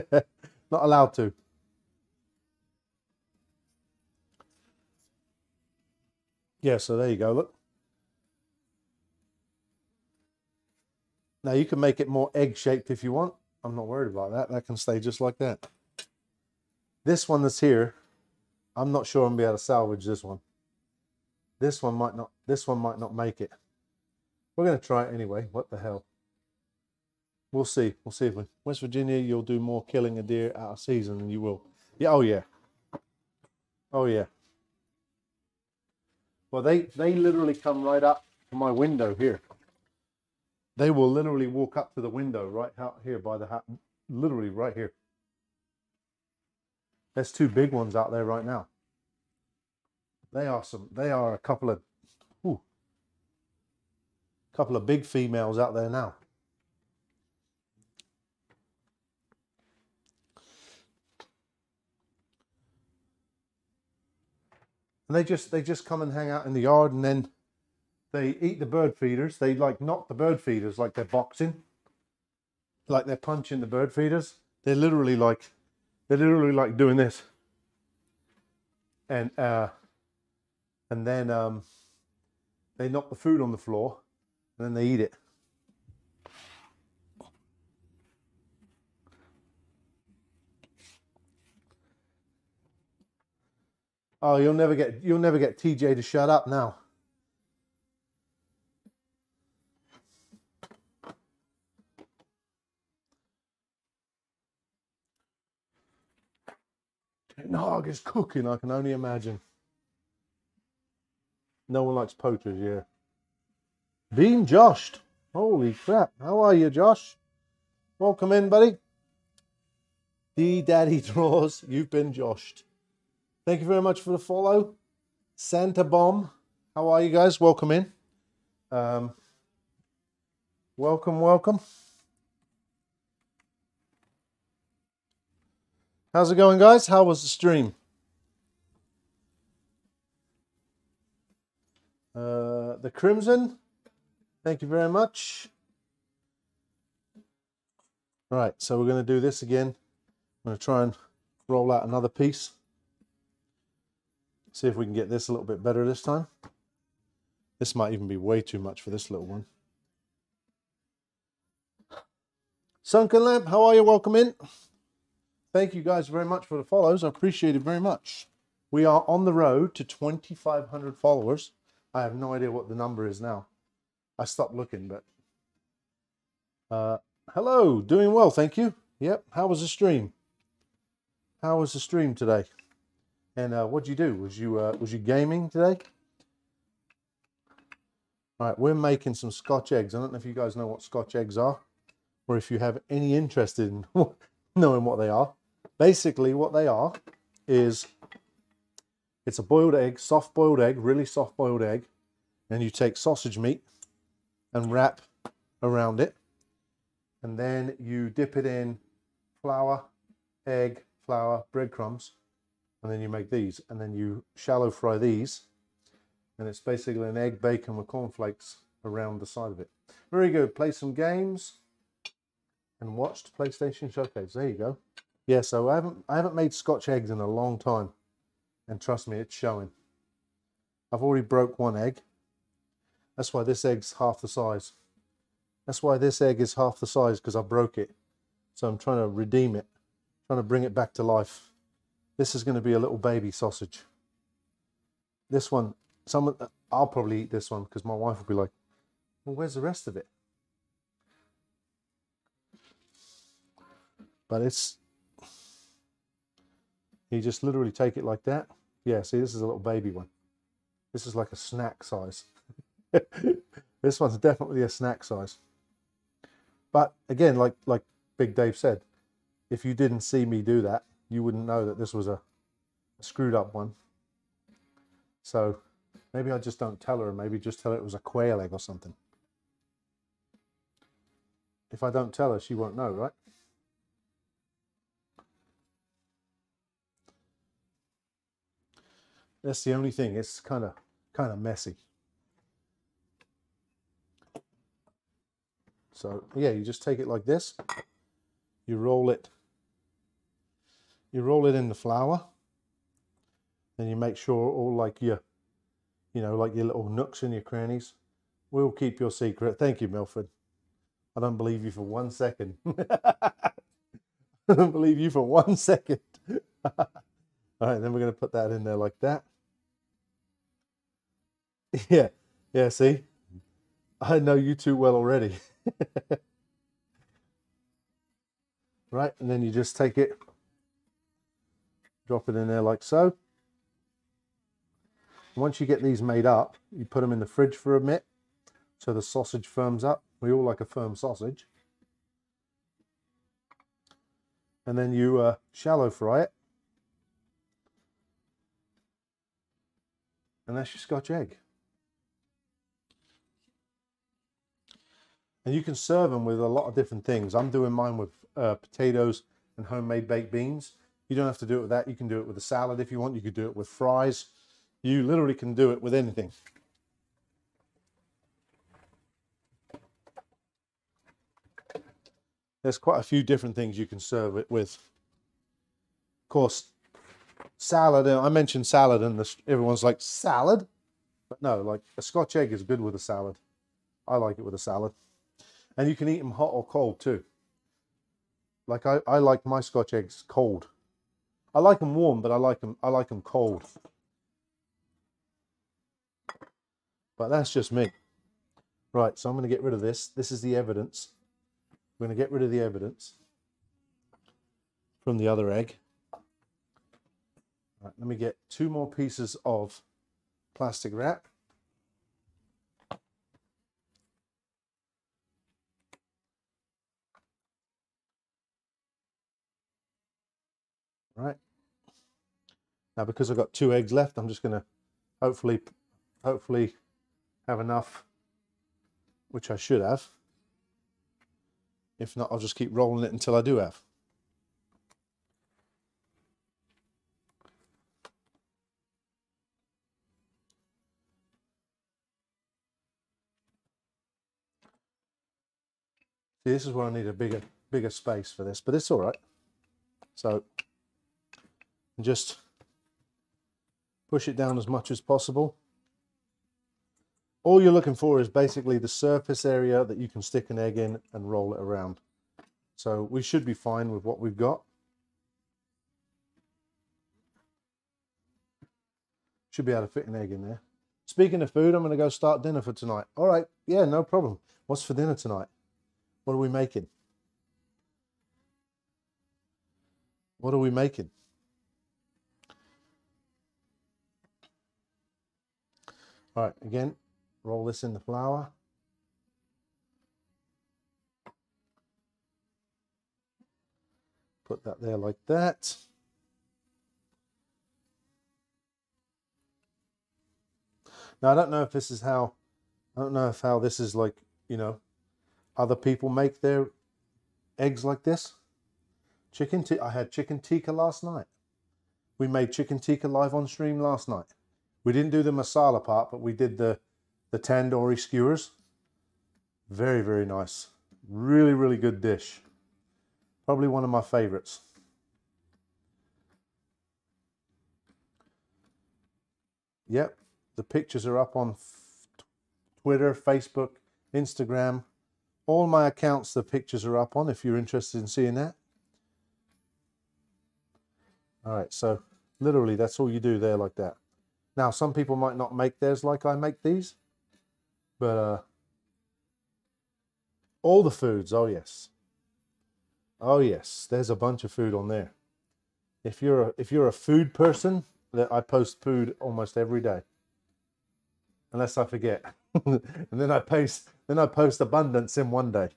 that. Not allowed to. Yeah, so there you go, look. Now you can make it more egg-shaped if you want, I'm not worried about that. That can stay just like that. This one that's here, I'm not sure I'm gonna be able to salvage this one. This one might not, this one might not make it. We're gonna try it anyway. What the hell? We'll see. We'll see if we, West Virginia, you'll do more killing a deer out of season than you will. Yeah, oh yeah. Oh yeah. Well, they, they literally come right up to my window here. They will literally walk up to the window right out here by the hat, literally right here. There's two big ones out there right now. They are some, they are a couple of, ooh, couple of big females out there now. And they just, they just come and hang out in the yard, and then they eat the bird feeders. They like knock the bird feeders like they're boxing, like they're punching the bird feeders. They're literally like, they're literally like doing this. And, uh, and then um, they knock the food on the floor and then they eat it. Oh, you'll never get you'll never get T J to shut up now. Nog is cooking, I can only imagine. No one likes poachers, yeah. Being Joshed. Holy crap. How are you, Josh? Welcome in, buddy. The daddy draws, you've been Joshed. Thank you very much for the follow. Santa Bomb, how are you guys? Welcome in. Um, welcome, welcome. How's it going, guys? How was the stream? Uh, the Crimson, thank you very much. All right, so we're going to do this again. I'm going to try and roll out another piece. See if we can get this a little bit better this time. This might even be way too much for this little one. Sunken Lamp, how are you? Welcome in. Thank you guys very much for the follows. I appreciate it very much. We are on the road to twenty-five hundred followers. I have no idea what the number is now. I stopped looking, but... Uh, hello, doing well, thank you. Yep, how was the stream? How was the stream today? And uh, what did you do? Was you uh, was you gaming today? All right, we're making some Scotch eggs. I don't know if you guys know what Scotch eggs are, or if you have any interest in knowing what they are. Basically, what they are is it's a boiled egg, soft-boiled egg, really soft-boiled egg, and you take sausage meat and wrap around it, and then you dip it in flour, egg, flour, breadcrumbs. And then you make these, and then you shallow fry these, and it's basically an egg bacon with cornflakes around the side of it. Very good. Play some games and watched PlayStation Showcase. There you go. Yeah, so I haven't I haven't made Scotch eggs in a long time, and trust me, it's showing. I've already broke one egg. That's why this egg's half the size. That's why this egg is half the size, because I broke it. So I'm trying to redeem it, trying to bring it back to life. This is going to be a little baby sausage. This one, someone, I'll probably eat this one because my wife will be like, well, where's the rest of it? But it's, you just literally take it like that. Yeah, see, this is a little baby one. This is like a snack size. This one's definitely a snack size. But again, like, like Big Dave said, if you didn't see me do that, you wouldn't know that this was a, a screwed up one. So maybe I just don't tell her. Maybe just tell her it was a quail egg or something. If I don't tell her, she won't know, right? That's the only thing. It's kind of kind of messy. So yeah, you just take it like this. You roll it. You roll it in the flour, then you make sure all like your, you know, like your little nooks and your crannies. We'll keep your secret. Thank you, Milford. I don't believe you for one second. I don't believe you for one second. All right, then we're going to put that in there like that. Yeah, yeah, see? I know you too well already. Right, and then you just take it, drop it in there like so. Once you get these made up, you put them in the fridge for a minute so the sausage firms up. We all like a firm sausage. And then you uh, shallow fry it. And that's your Scotch egg. And you can serve them with a lot of different things. I'm doing mine with uh, potatoes and homemade baked beans. You don't have to do it with that. You can do it with a salad if you want. You could do it with fries. You literally can do it with anything. There's quite a few different things you can serve it with. Of course, salad. I mentioned salad and everyone's like, salad? But no, like a Scotch egg is good with a salad. I like it with a salad. And you can eat them hot or cold too. Like I, I like my Scotch eggs cold. I like them warm, but I like them, I like them cold. But that's just me. Right, so I'm going to get rid of this. This is the evidence. We're going to get rid of the evidence from the other egg. Right, let me get two more pieces of plastic wrap. Right. Now, because I've got two eggs left, I'm just going to hopefully, hopefully have enough, which I should have. If not, I'll just keep rolling it until I do have. See, this is where I need a bigger, bigger space for this, but it's all right. So just push it down as much as possible. All you're looking for is basically the surface area that you can stick an egg in and roll it around. So we should be fine with what we've got. Should be able to fit an egg in there. Speaking of food, I'm going to go start dinner for tonight. All right, yeah, no problem. What's for dinner tonight? What are we making? What are we making? All right, again, roll this in the flour. Put that there like that. Now, I don't know if this is how, I don't know if how this is like, you know, other people make their eggs like this. Chicken, I had chicken tikka last night. We made chicken tikka live on stream last night. We didn't do the masala part, but we did the, the tandoori skewers. Very, very nice. Really, really good dish. Probably one of my favorites. Yep, the pictures are up on Twitter, Facebook, Instagram. All my accounts, the pictures are up on if you're interested in seeing that. All right, so literally that's all you do there like that. Now, some people might not make theirs like I make these, but uh, all the foods, oh yes. Oh yes, there's a bunch of food on there. If you're a, if you're a food person, that I post food almost every day. Unless I forget. And then I post, then I post abundance in one day.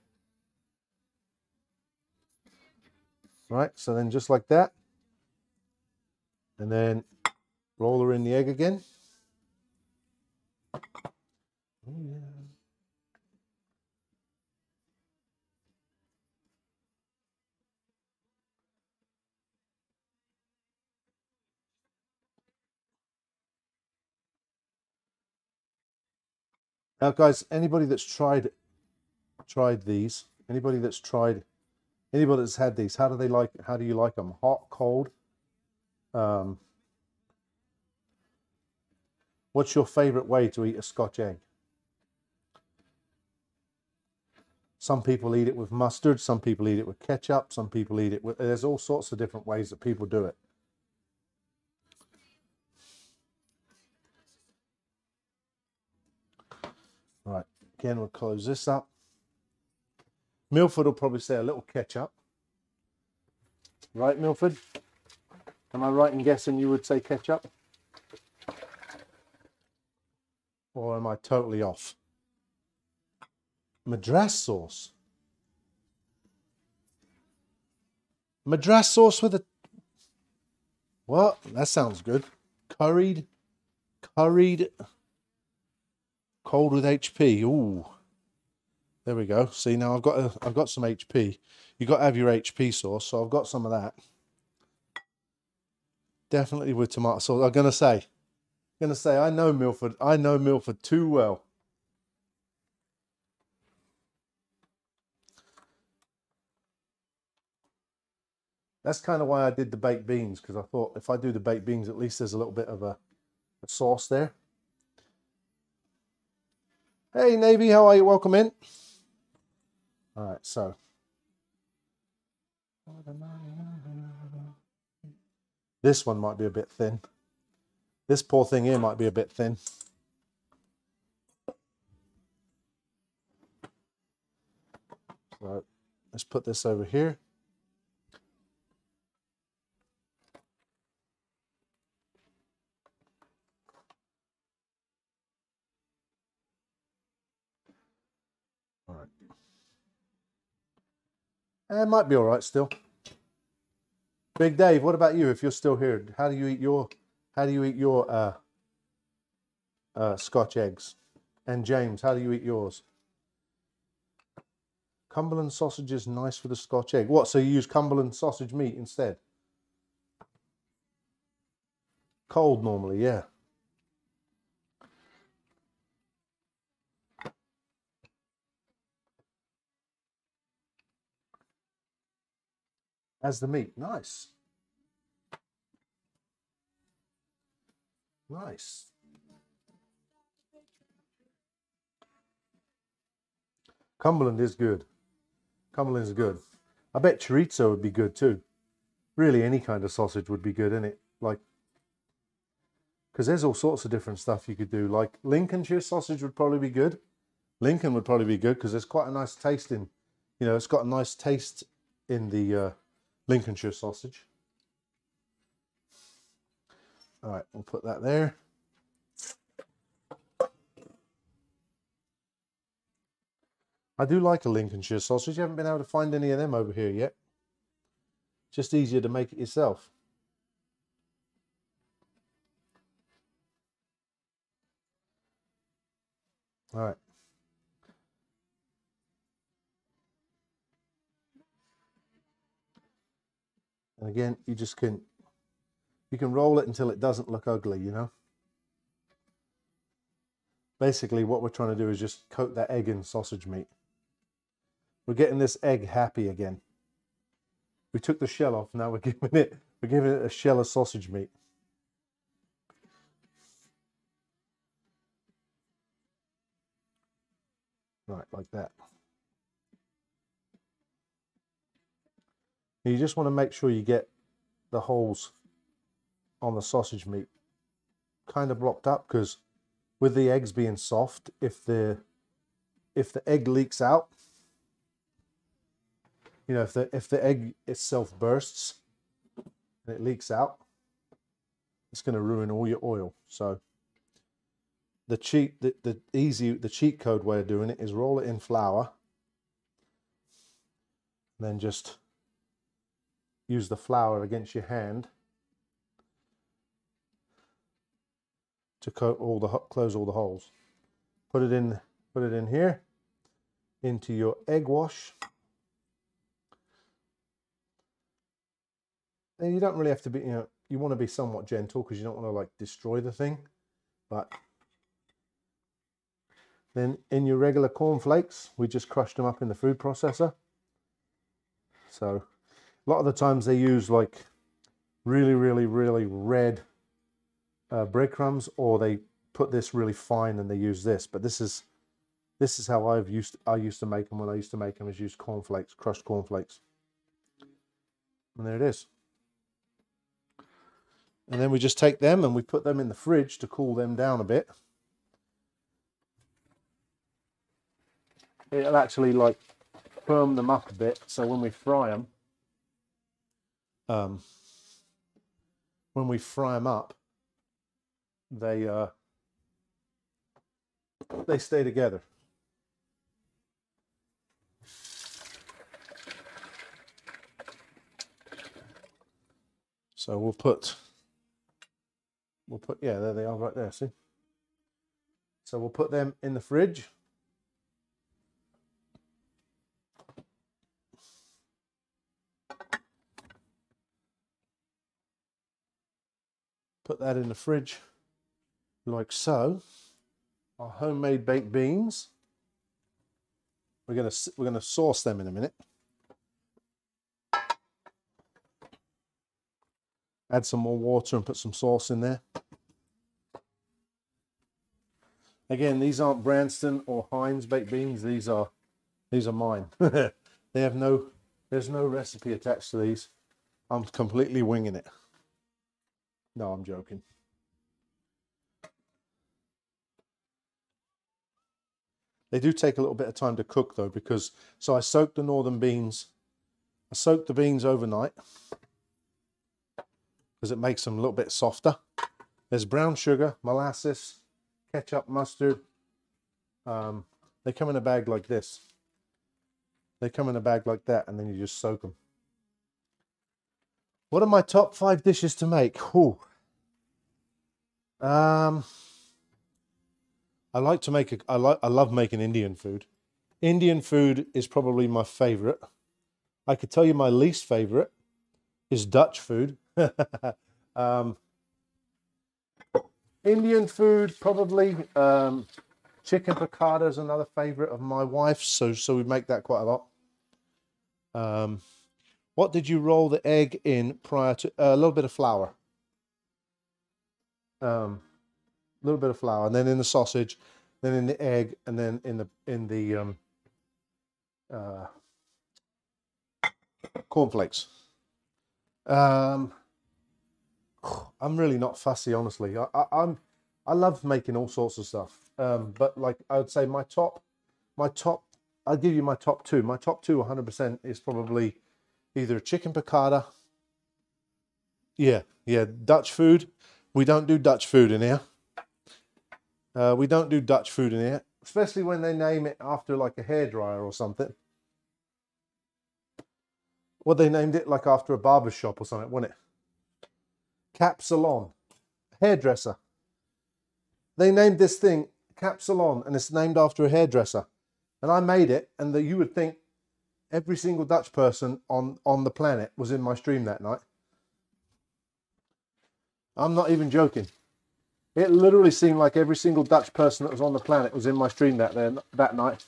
Right, so then just like that. And then roll her in the egg again. Oh, yeah. Now, guys, anybody that's tried tried these, anybody that's tried, anybody that's had these, how do they like? How do you like them? Hot, cold? Um. What's your favorite way to eat a Scotch egg? Some people eat it with mustard, some people eat it with ketchup, some people eat it with... There's all sorts of different ways that people do it. Right, again, we'll close this up. Milford will probably say a little ketchup. Right, Milford? Am I right in guessing you would say ketchup? Or am I totally off? Madras sauce. Madras sauce with a... Well, that sounds good. Curried. Curried. Cold with H P. Ooh. There we go. See, now I've got a, I've got some H P. You've got to have your H P sauce, so I've got some of that. Definitely with tomato sauce. I'm gonna say, I'm gonna say, I know Milford. I know Milford too well. That's kind of why I did the baked beans, because I thought if I do the baked beans, at least there's a little bit of a, a sauce there. Hey, Navy, how are you? Welcome in. All right, so. This one might be a bit thin. This poor thing here might be a bit thin. So let's put this over here. It might be all right still. Big Dave, what about you? If you're still here, how do you eat your how do you eat your uh, uh, Scotch eggs? And James, how do you eat yours? Cumberland sausage is nice for the Scotch egg. What? So you use Cumberland sausage meat instead? Cold normally, yeah. As the meat, nice. Nice. Cumberland is good. Cumberland is good. I bet chorizo would be good too. Really, any kind of sausage would be good, innit? Like, because there's all sorts of different stuff you could do. Like Lincolnshire sausage would probably be good. Lincoln would probably be good because there's quite a nice taste in, you know, it's got a nice taste in the... Uh, Lincolnshire sausage. All right, we'll put that there. I do like a Lincolnshire sausage. You haven't been able to find any of them over here yet. Just easier to make it yourself. All right. And again, you just can, you can roll it until it doesn't look ugly, you know. Basically, what we're trying to do is just coat that egg in sausage meat. We're getting this egg happy again. We took the shell off, now we're giving it, we're giving it a shell of sausage meat. Right, like that. You just want to make sure you get the holes on the sausage meat kind of blocked up, because with the eggs being soft, if the if the egg leaks out, you know, if the if the egg itself bursts and it leaks out, it's going to ruin all your oil. So the cheat the, the easy the cheat code way of doing it is roll it in flour, and then just use the flour against your hand to coat all the close all the holes. Put it in, put it in here into your egg wash. And you don't really have to be, you know, you want to be somewhat gentle because you don't want to like destroy the thing. But then in your regular cornflakes, we just crushed them up in the food processor. So a lot of the times they use like really, really, really red uh, breadcrumbs, or they put this really fine and they use this. But this is This is how I've used, I used to make them when I used to make them, is use cornflakes, crushed cornflakes. And there it is. And then we just take them and we put them in the fridge to cool them down a bit. It'll actually like firm them up a bit, so when we fry them, um, when we fry them up, they uh, they stay together. So we'll put, we'll put, yeah, there they are right there, see? So we'll put them in the fridge. Put that in the fridge like so. Our homemade baked beans. We're gonna, we're gonna sauce them in a minute. Add some more water and put some sauce in there. Again, these aren't Branston or Heinz baked beans. These are, these are mine. They have no, there's no recipe attached to these. I'm completely winging it. No, I'm joking. They do take a little bit of time to cook though, because, so I soaked the northern beans. I soaked the beans overnight because it makes them a little bit softer. There's brown sugar, molasses, ketchup, mustard. Um, they come in a bag like this. They come in a bag like that, and then you just soak them. What are my top five dishes to make? Ooh. Um, I like to make, a, I, like, I love making Indian food. Indian food is probably my favorite. I could tell you my least favorite is Dutch food. um, Indian food, probably um, chicken piccata is another favorite of my wife's, so, so we make that quite a lot. Um, What did you roll the egg in prior to? Uh, a little bit of flour. Um, a little bit of flour, and then in the sausage, then in the egg, and then in the in the um, uh, cornflakes. Um, I'm really not fussy, honestly. I, I, I'm I love making all sorts of stuff, um, but like I would say, my top, my top. I'll give you my top two. My top two, one hundred percent, is probably either chicken piccata. Yeah, yeah, Dutch food. We don't do Dutch food in here. Uh, we don't do Dutch food in here, especially when they name it after like a hairdryer or something. Well, they named it like after a barber shop or something, wasn't it? Cap Salon, hairdresser. They named this thing Cap Salon, and it's named after a hairdresser. And I made it, and the, you would think every single Dutch person on, on the planet was in my stream that night. I'm not even joking. It literally seemed like every single Dutch person that was on the planet was in my stream that, there, that night.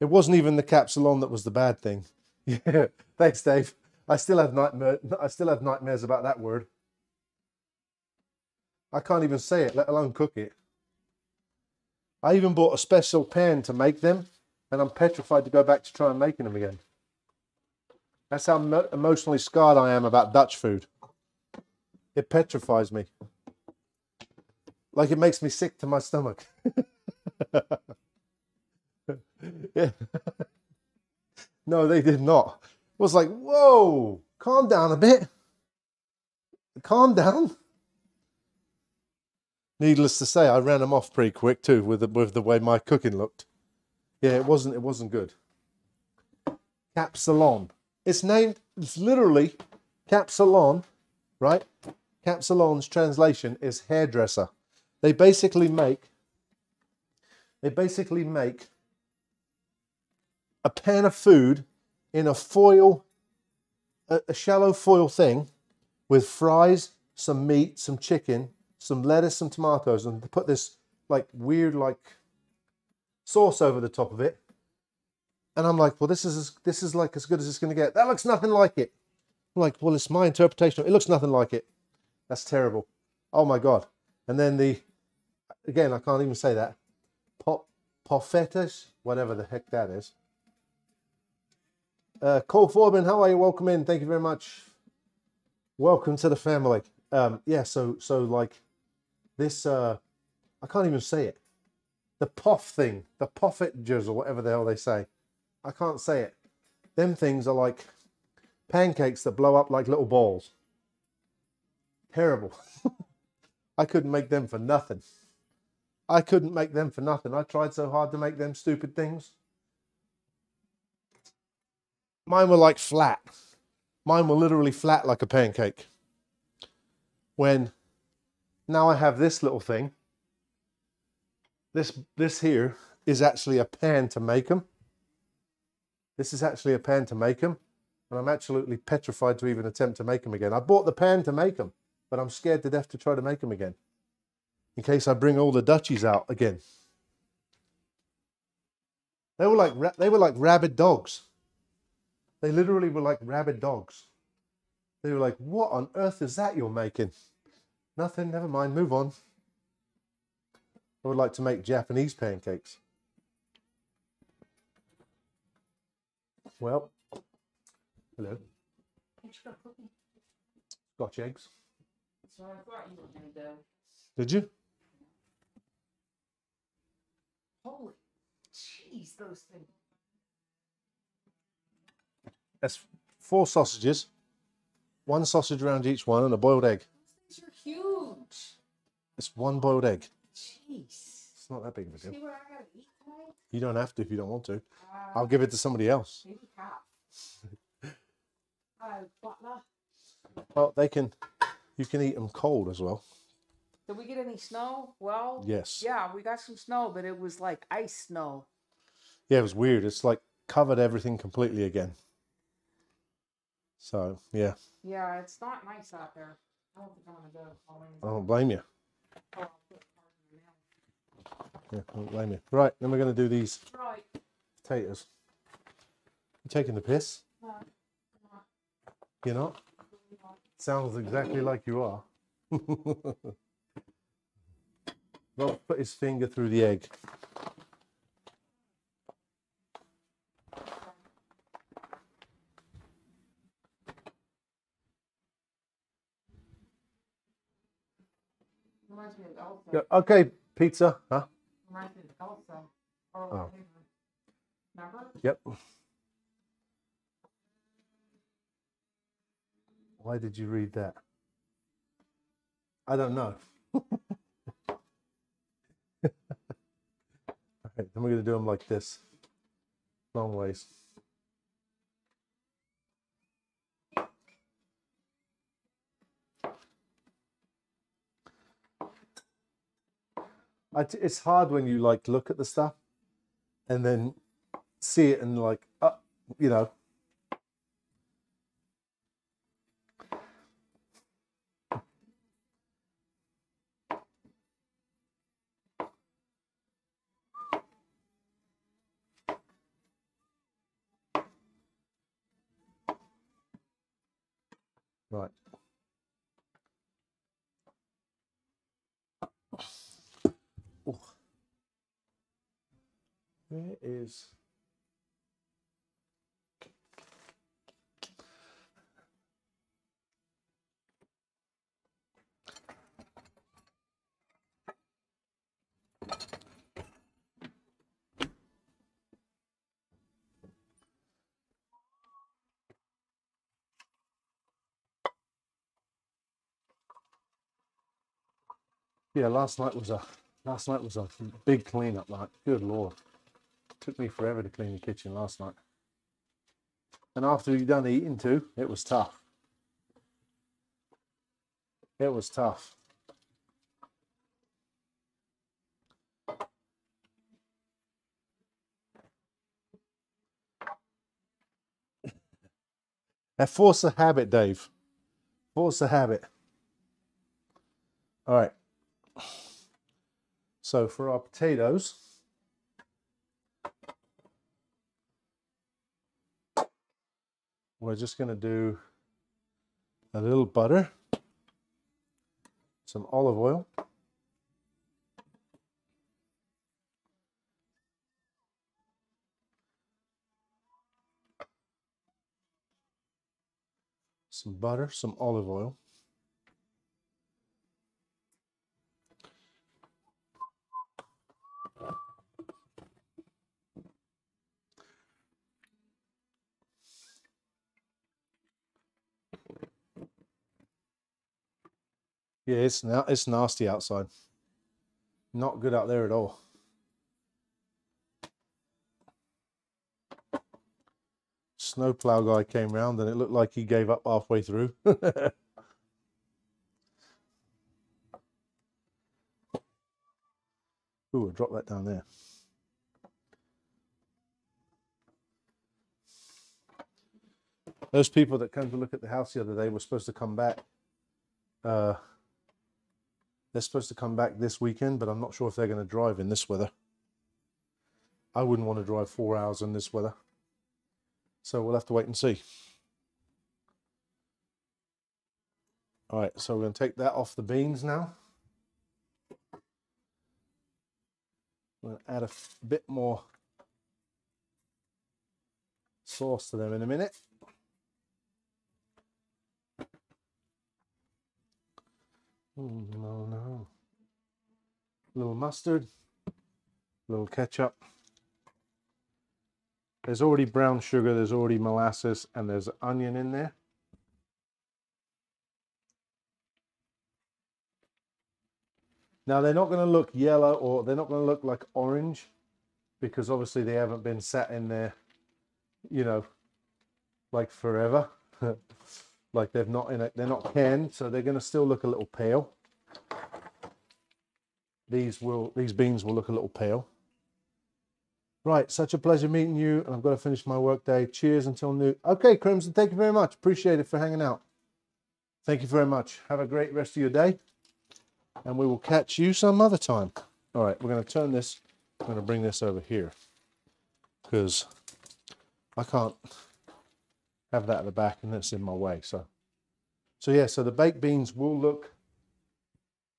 It wasn't even the Cap Salon that was the bad thing. Yeah, thanks, Dave. I still have nightmare, I still have nightmares about that word. I can't even say it, let alone cook it. I even bought a special pan to make them, and I'm petrified to go back to try and making them again. That's how emotionally scarred I am about Dutch food. It petrifies me. Like it makes me sick to my stomach. Yeah. No, they did not. It was like, whoa, calm down a bit. Calm down. Needless to say, I ran them off pretty quick too with the, with the way my cooking looked. Yeah, it wasn't, it wasn't good. Cap Salon. It's named, it's literally Cap Salon, right? Cap Salon's translation is hairdresser. They basically make, they basically make a pan of food in a foil, a, a shallow foil thing with fries, some meat, some chicken, some lettuce, some tomatoes, and they put this like weird, like, sauce over the top of it, and I'm like, well, this is this is like as good as it's going to get. That looks nothing like it. I'm like, well, it's my interpretation. It looks nothing like it. That's terrible. Oh my god. And then the, again, I can't even say that. Pop, Pofetus, whatever the heck that is. Uh, Cole Foreman, how are you? Welcome in. Thank you very much. Welcome to the family. Um, yeah, so, so like this, uh, I can't even say it. The Poff thing, the Poffetgers or whatever the hell they say. I can't say it. Them things are like pancakes that blow up like little balls. Terrible. I couldn't make them for nothing. I couldn't make them for nothing. I tried so hard to make them stupid things. Mine were like flat. Mine were literally flat like a pancake. When now I have this little thing. This, this here is actually a pan to make them. This is actually a pan to make them. And I'm absolutely petrified to even attempt to make them again. I bought the pan to make them, but I'm scared to death to try to make them again. In case I bring all the Dutchies out again. They were like, they were like rabid dogs. They literally were like rabid dogs. They were like, what on earth is that you're making? Nothing, never mind, move on. I would like to make Japanese pancakes. Well, hello. Scotch eggs. Did you? Holy jeez, those things. That's four sausages, one sausage around each one, and a boiled egg. These are huge. It's one boiled egg. Jeez. It's not that big of a deal. See what I gotta eat tonight? You don't have to if you don't want to. Uh, I'll give it to somebody else. Maybe half. Oh, butler. Well, they can. You can eat them cold as well. Did we get any snow? Well, yes. Yeah, we got some snow, but it was like ice snow. Yeah, it was weird. It's like covered everything completely again. So yeah. Yeah, it's not nice out there. I don't think I'm gonna go. I don't blame you. Yeah, I don't blame you. Right, then we're gonna do these right. potatoes. You taking the piss? No, I'm not. You're not? not. Sounds exactly like you are. Rob put his finger through the egg. Yeah, okay, pizza, huh? Reminds me of Elsa. Oh. Remember? Yep. Why did you read that? I don't know. All right, then we're gonna do them like this, long ways. I t it's hard when you like look at the stuff and then see it and like, uh, you know. Right. Where is yeah, last night was a last night was a big cleanup night. Good Lord. Took me forever to clean the kitchen last night. And after you're done eating too, it was tough. It was tough. Now force a habit, Dave. Force a habit. All right. So for our potatoes, we're just going to do a little butter, some olive oil, some butter, some olive oil. Yeah, it's now it's nasty outside. Not good out there at all. Snowplow guy came round and it looked like he gave up halfway through. Ooh, I'll drop that down there. Those people that came to look at the house the other day were supposed to come back. Uh, they're supposed to come back this weekend, but I'm not sure if they're going to drive in this weather. I wouldn't want to drive four hours in this weather. So we'll have to wait and see. All right, so we're going to take that off the beans now. We're going to add a bit more sauce to them in a minute. Oh, no, no. A little mustard, a little ketchup. There's already brown sugar, there's already molasses, and there's onion in there. Now they're not going to look yellow, or they're not going to look like orange, because obviously they haven't been sat in there, you know, like forever. Like they've not in it, they're not canned, so they're going to still look a little pale. These will, these beans will look a little pale. Right, such a pleasure meeting you, and I've got to finish my work day. Cheers until new. Okay, Crimson, thank you very much. Appreciate it for hanging out. Thank you very much. Have a great rest of your day, and we will catch you some other time. All right, we're going to turn this. I'm going to bring this over here because I can't have that at the back, and that's in my way. So, so yeah, so the baked beans will look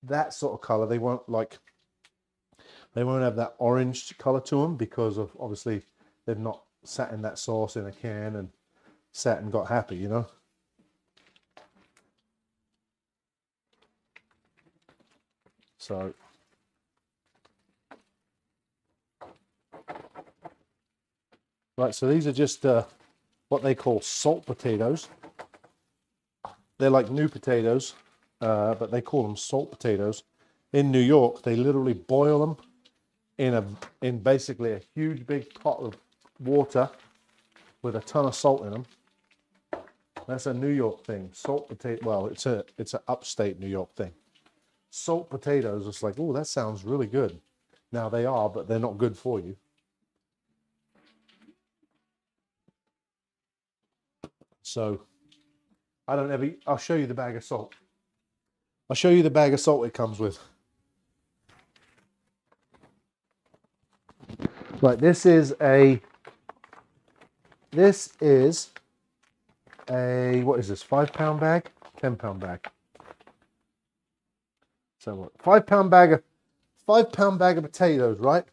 that sort of color. They won't like... They won't have that orange color to them because of obviously they've not sat in that sauce in a can and sat and got happy, you know. So right, so these are just uh, what they call salt potatoes. They're like new potatoes, uh, but they call them salt potatoes. In New York, they literally boil them in a in basically a huge big pot of water with a ton of salt in them. That's a New York thing. Salt potato. Well, it's a it's an upstate New York thing. Salt potatoes. It's like, oh, that sounds really good. Now they are, but they're not good for you. So I don't ever. I'll show you the bag of salt. I'll show you the bag of salt it comes with. Right, this is a, this is a, what is this, five pound bag, ten pound bag? So what, five pound bag of, five pound bag of potatoes, right?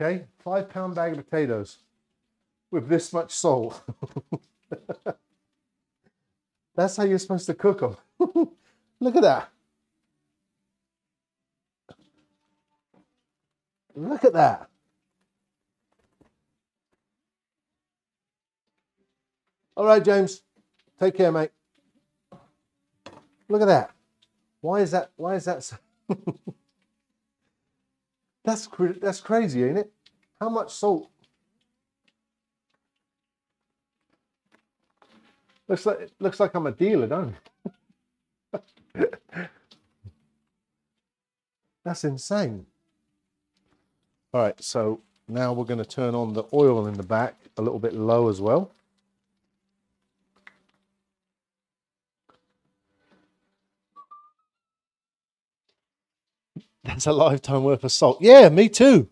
Okay, five pound bag of potatoes with this much salt. That's how you're supposed to cook them. Look at that. Look at that. All right, James. Take care, mate. Look at that. Why is that? Why is that so? That's cr that's crazy, ain't it? How much salt? Looks like it looks like I'm a dealer, don't it? That's insane. All right, so now we're going to turn on the oil in the back a little bit low as well. That's a lifetime worth of salt. Yeah, me too.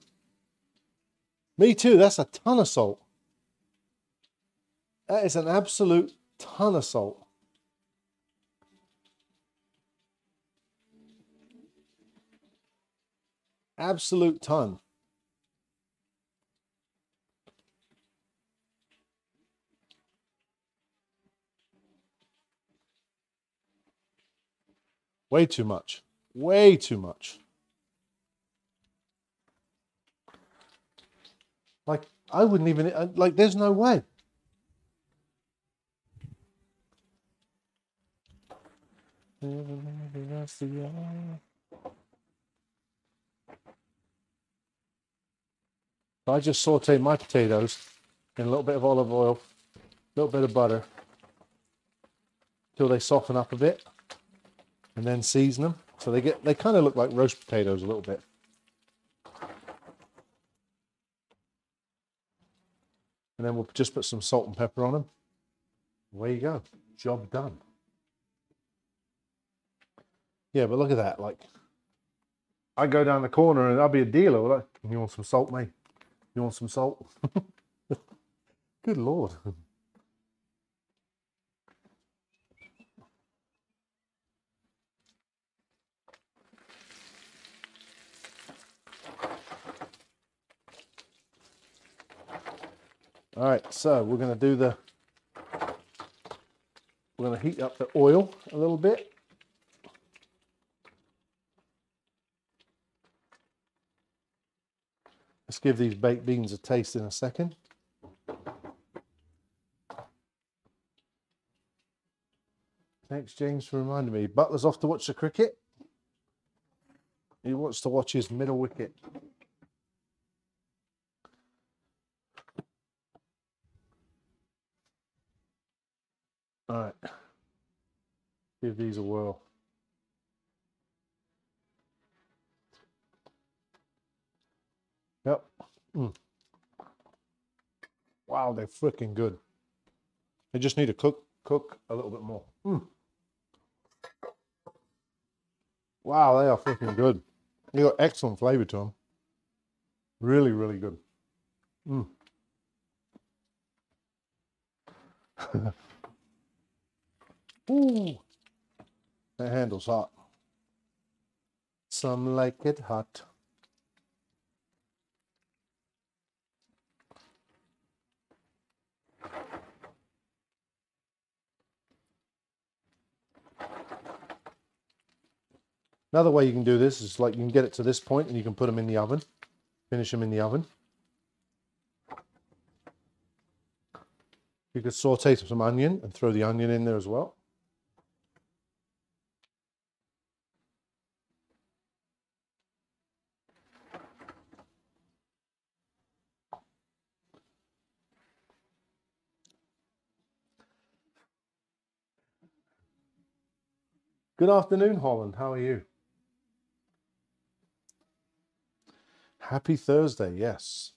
Me too. That's a ton of salt. That is an absolute ton of salt. Absolute ton. Way too much. Way too much. Like, I wouldn't even... Like, there's no way. I just saute my potatoes in a little bit of olive oil, a little bit of butter, till they soften up a bit, and then season them. So they get, they kind of look like roast potatoes a little bit. And then we'll just put some salt and pepper on them. Away you go. Job done. Yeah, but look at that. Like, I go down the corner and I'll be a dealer. Like, you want some salt, mate? You want some salt? Good Lord. All right, so we're going to do the, we're going to heat up the oil a little bit. Let's give these baked beans a taste in a second. Thanks, James, for reminding me. Butler's off to watch the cricket. He wants to watch his middle wicket. All right, give these a whirl. Yep. Mm. Wow, they're freaking good. They just need to cook cook a little bit more. Mm. Wow, they are freaking good. They got excellent flavor to them. Really, really good. Mm. Ooh, that handle's hot. Some like it hot. Another way you can do this is, like, you can get it to this point and you can put them in the oven, finish them in the oven. You could saute some onion and throw the onion in there as well. Good afternoon, Holland. How are you? Happy Thursday, yes.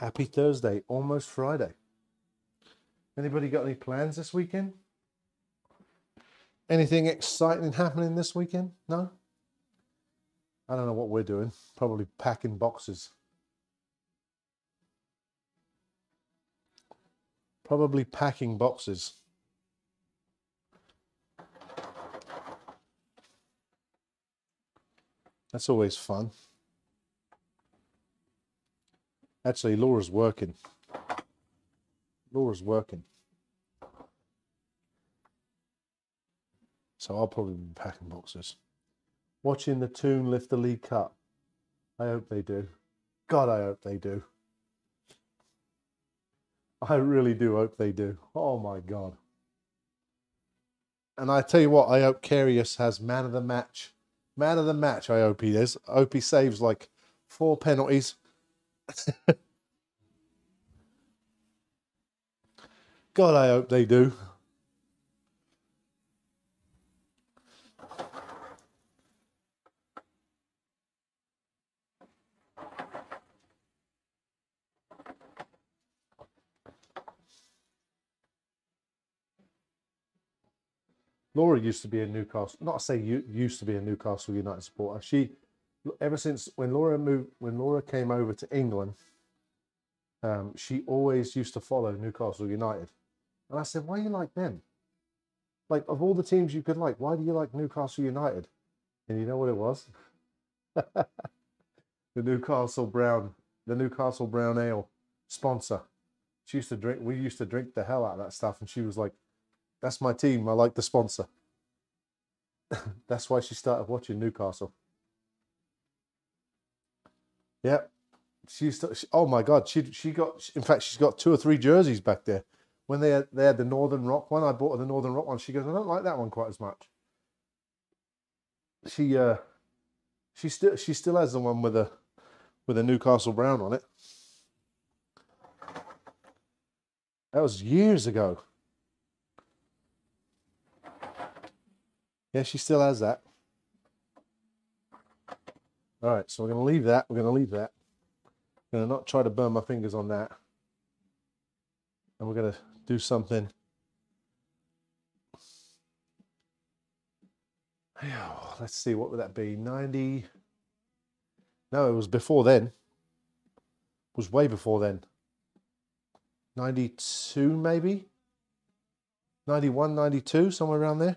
Happy Thursday, almost Friday. Anybody got any plans this weekend? Anything exciting happening this weekend? No? I don't know what we're doing. Probably packing boxes. Probably packing boxes. That's always fun. Actually, Laura's working. Laura's working. So I'll probably be packing boxes. Watching the Toon lift the League Cup. I hope they do. God, I hope they do. I really do hope they do. Oh, my God. And I tell you what, I hope Karius has man of the match. Man of the match, I hope he is. I hope he saves like four penalties. God, I hope they do. Laura used to be a Newcastle, not say you used to be a Newcastle United supporter. She, ever since when Laura moved, when Laura came over to England, um, she always used to follow Newcastle United. And I said, why do you like them? Like, of all the teams you could like, why do you like Newcastle United? And you know what it was? The Newcastle Brown, the Newcastle Brown Ale sponsor. She used to drink, we used to drink the hell out of that stuff, and she was like, that's my team, I like the sponsor. That's why she started watching Newcastle. Yeah, she used to, she, oh my God, she she got, in fact, she's got two or three jerseys back there. When they had, they had the Northern Rock one, I bought her the Northern Rock one. She goes, I don't like that one quite as much. She uh, she still she still has the one with a with a Newcastle Brown on it. That was years ago. Yeah, she still has that. All right, so we're going to leave that. We're going to leave that. I'm going to not try to burn my fingers on that. And we're going to do something. Let's see, what would that be? ninety. No, it was before then. It was way before then. ninety-two, maybe? ninety-one, ninety-two, somewhere around there.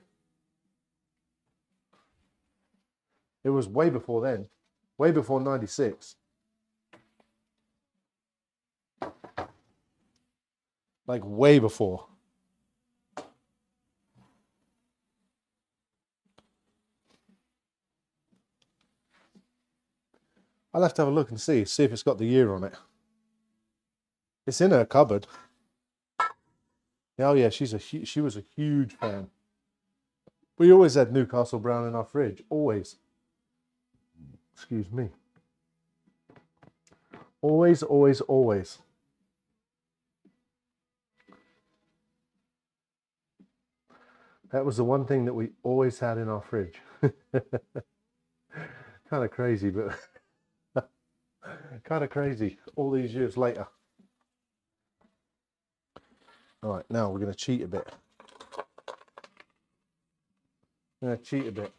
It was way before then. Way before ninety-six. Like way before. I'll have to have a look and see, see if it's got the year on it. It's in her cupboard. Oh yeah, she's a she was a huge fan. We always had Newcastle Brown in our fridge, always. Excuse me. Always, always, always. That was the one thing that we always had in our fridge. Kind of crazy, but kind of crazy all these years later. All right, now we're going to cheat a bit. I'm going to cheat a bit.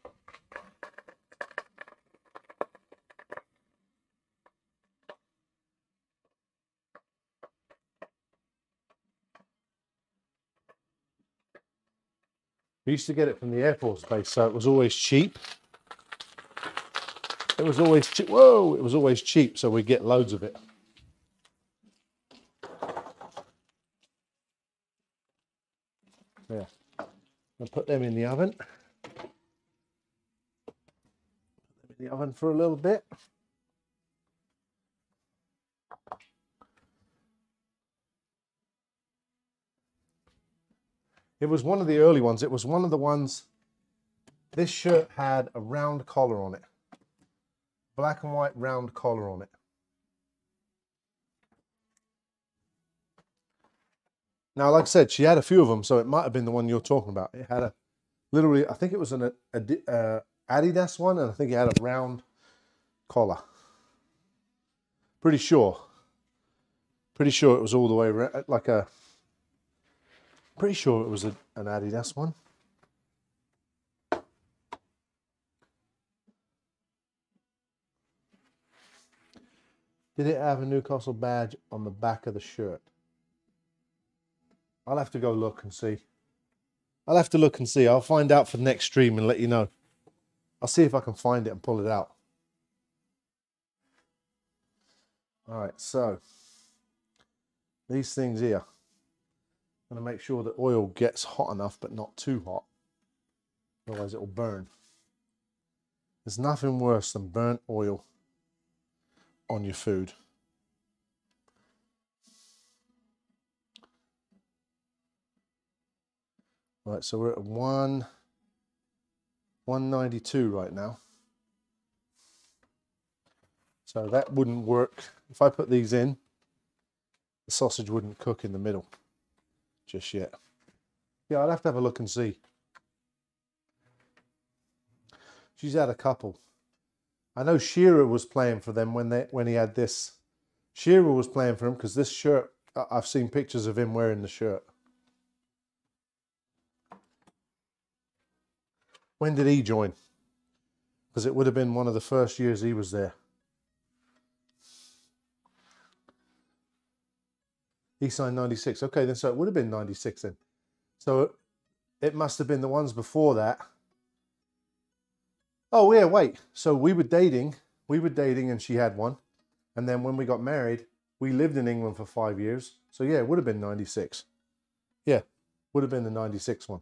We used to get it from the Air Force Base, so it was always cheap. It was always cheap. Whoa, it was always cheap, so we get loads of it. Yeah. I'll put them in the oven. Put them in the oven for a little bit. It was one of the early ones. It was one of the ones, this shirt had a round collar on it. Black and white round collar on it. Now, like I said, she had a few of them, so it might have been the one you're talking about. It had a, literally, I think it was an a, a, Adidas one, and I think it had a round collar. Pretty sure. Pretty sure it was all the way around, like a, pretty sure it was a, an Adidas one. Did it have a Newcastle badge on the back of the shirt? I'll have to go look and see. I'll have to look and see. I'll find out for the next stream and let you know. I'll see if I can find it and pull it out. All right, so these things here. I'm going to make sure the oil gets hot enough, but not too hot. Otherwise it will burn. There's nothing worse than burnt oil on your food. Right, so we're at one ninety-two right now. So that wouldn't work. If I put these in, the sausage wouldn't cook in the middle. Just yet. Yeah, I'll have to have a look and see. She's had a couple. I know Shearer was playing for them when they when he had this. Shearer was playing for him because this shirt, I've seen pictures of him wearing the shirt. When did he join? Because it would have been one of the first years he was there. He signed ninety-six. Okay, then so it would have been ninety-six then. So it must have been the ones before that. Oh yeah, wait. So we were dating. We were dating and she had one. And then when we got married, We lived in England for five years. So yeah, it would have been ninety-six. Yeah, would have been the ninety-six one.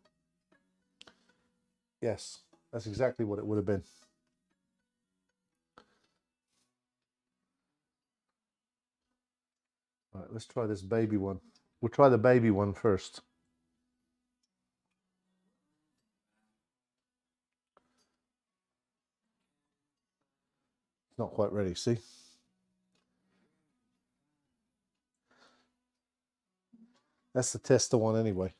Yes, that's exactly what it would have been. All right, let's try this baby one. We'll try the baby one first. It's not quite ready, see? That's the tester one anyway.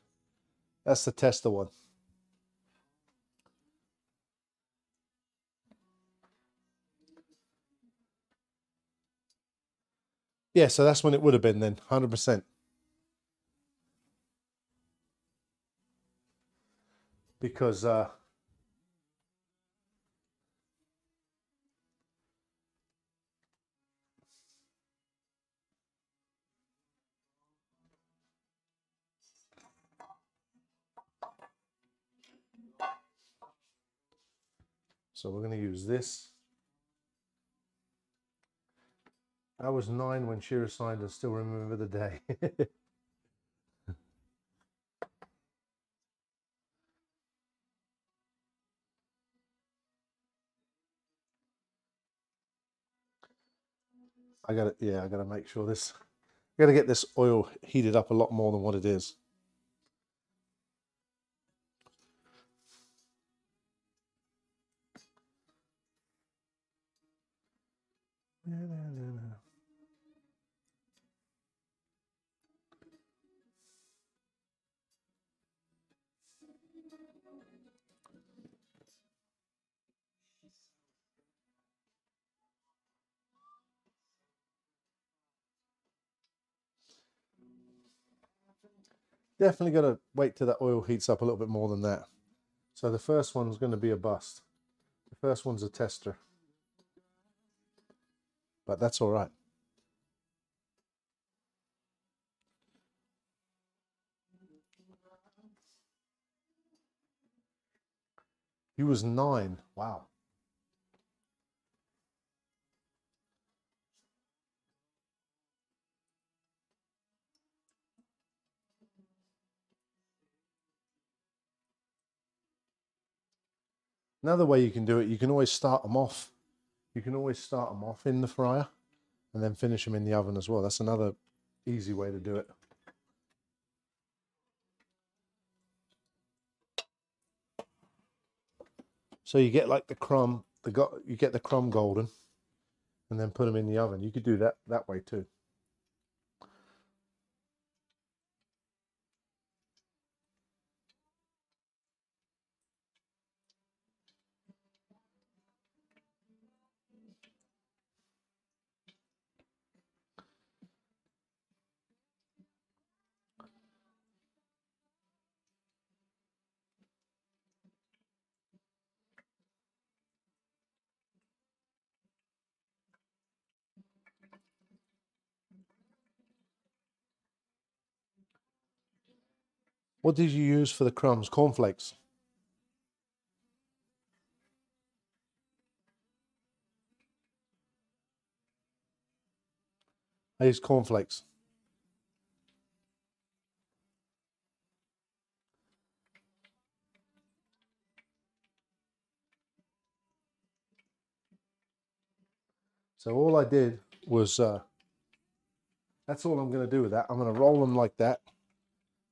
That's the tester one. Yeah, so that's when it would have been then, one hundred percent. Because uh, so we're going to use this. I was nine when Shearer signed and still remember the day. I gotta, yeah, I gotta make sure this, I gotta get this oil heated up a lot more than what it is. No, no, no, no. Definitely got to wait till that oil heats up a little bit more than that. So the first one's going to be a bust. The first one's a tester. But that's all right. He was nine. Wow. Another way you can do it, you can always start them off. You can always start them off in the fryer and then finish them in the oven as well. That's another easy way to do it. So you get like the crumb, the got you get the crumb golden and then put them in the oven. You could do that that way too. What did you use for the crumbs? Cornflakes. I used cornflakes. So all I did was, uh, that's all I'm going to do with that. I'm going to roll them like that.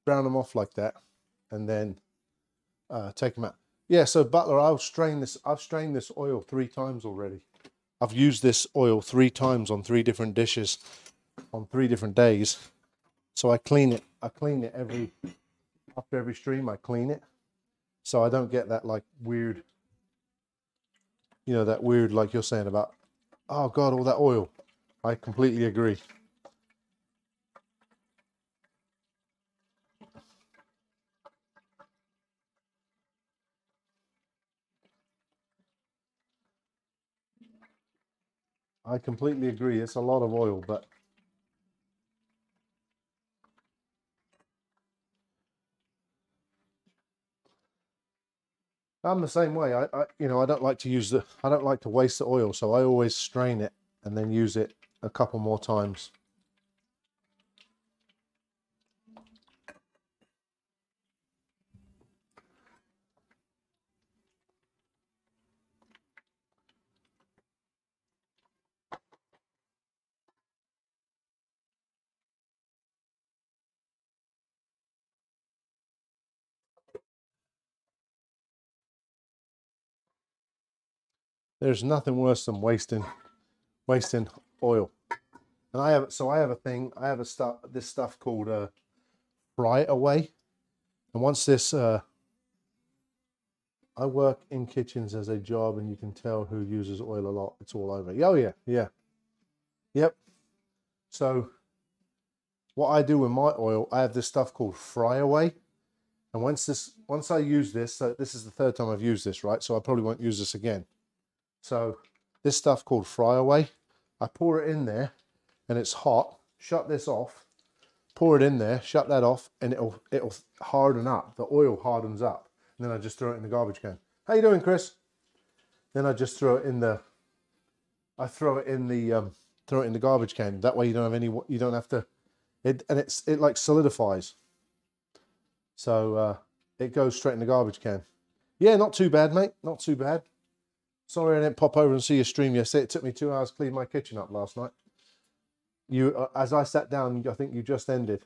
Brown them off like that and then uh, take them out. Yeah, so Butler, I'll strain this. I've strained this oil three times already. I've used this oil three times on three different dishes on three different days. So I clean it. I clean it every, after every stream, I clean it. So I don't get that like weird, you know, that weird, like you're saying about, oh God, all that oil. I completely agree. I completely agree. It's a lot of oil, but I'm the same way. I, I, you know, I don't like to use the, I don't like to waste the oil, so I always strain it and then use it a couple more times There's nothing worse than wasting wasting oil. And I have so I have a thing. I have a stuff this stuff called uh, fry it away. And once this, uh, I work in kitchens as a job, and you can tell who uses oil a lot. It's all over. Oh yeah, yeah, yep. So what I do with my oil, I have this stuff called fry away. And once this, once I use this, so this is the third time I've used this, right? So I probably won't use this again. So this stuff called fry away, I pour it in there and it's hot, shut this off, pour it in there, shut that off, and it'll, it'll harden up. The oil hardens up. And then I just throw it in the garbage can. How you doing, Chris? Then I just throw it in the, I throw it in the, um, throw it in the garbage can. That way you don't have any, you don't have to, it, and it's, it like solidifies. So uh, it goes straight in the garbage can. Yeah, not too bad, mate. Not too bad. Sorry I didn't pop over and see your stream yesterday. It took me two hours to clean my kitchen up last night. You, uh, as I sat down, I think you just ended.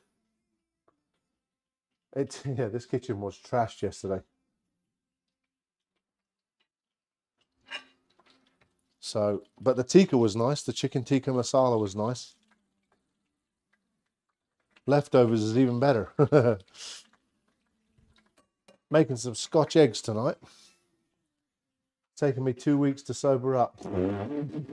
It, yeah, this kitchen was trashed yesterday. So, but the tikka was nice. The chicken tikka masala was nice. Leftovers is even better. Making some Scotch eggs tonight. Taking me two weeks to sober up. Isn't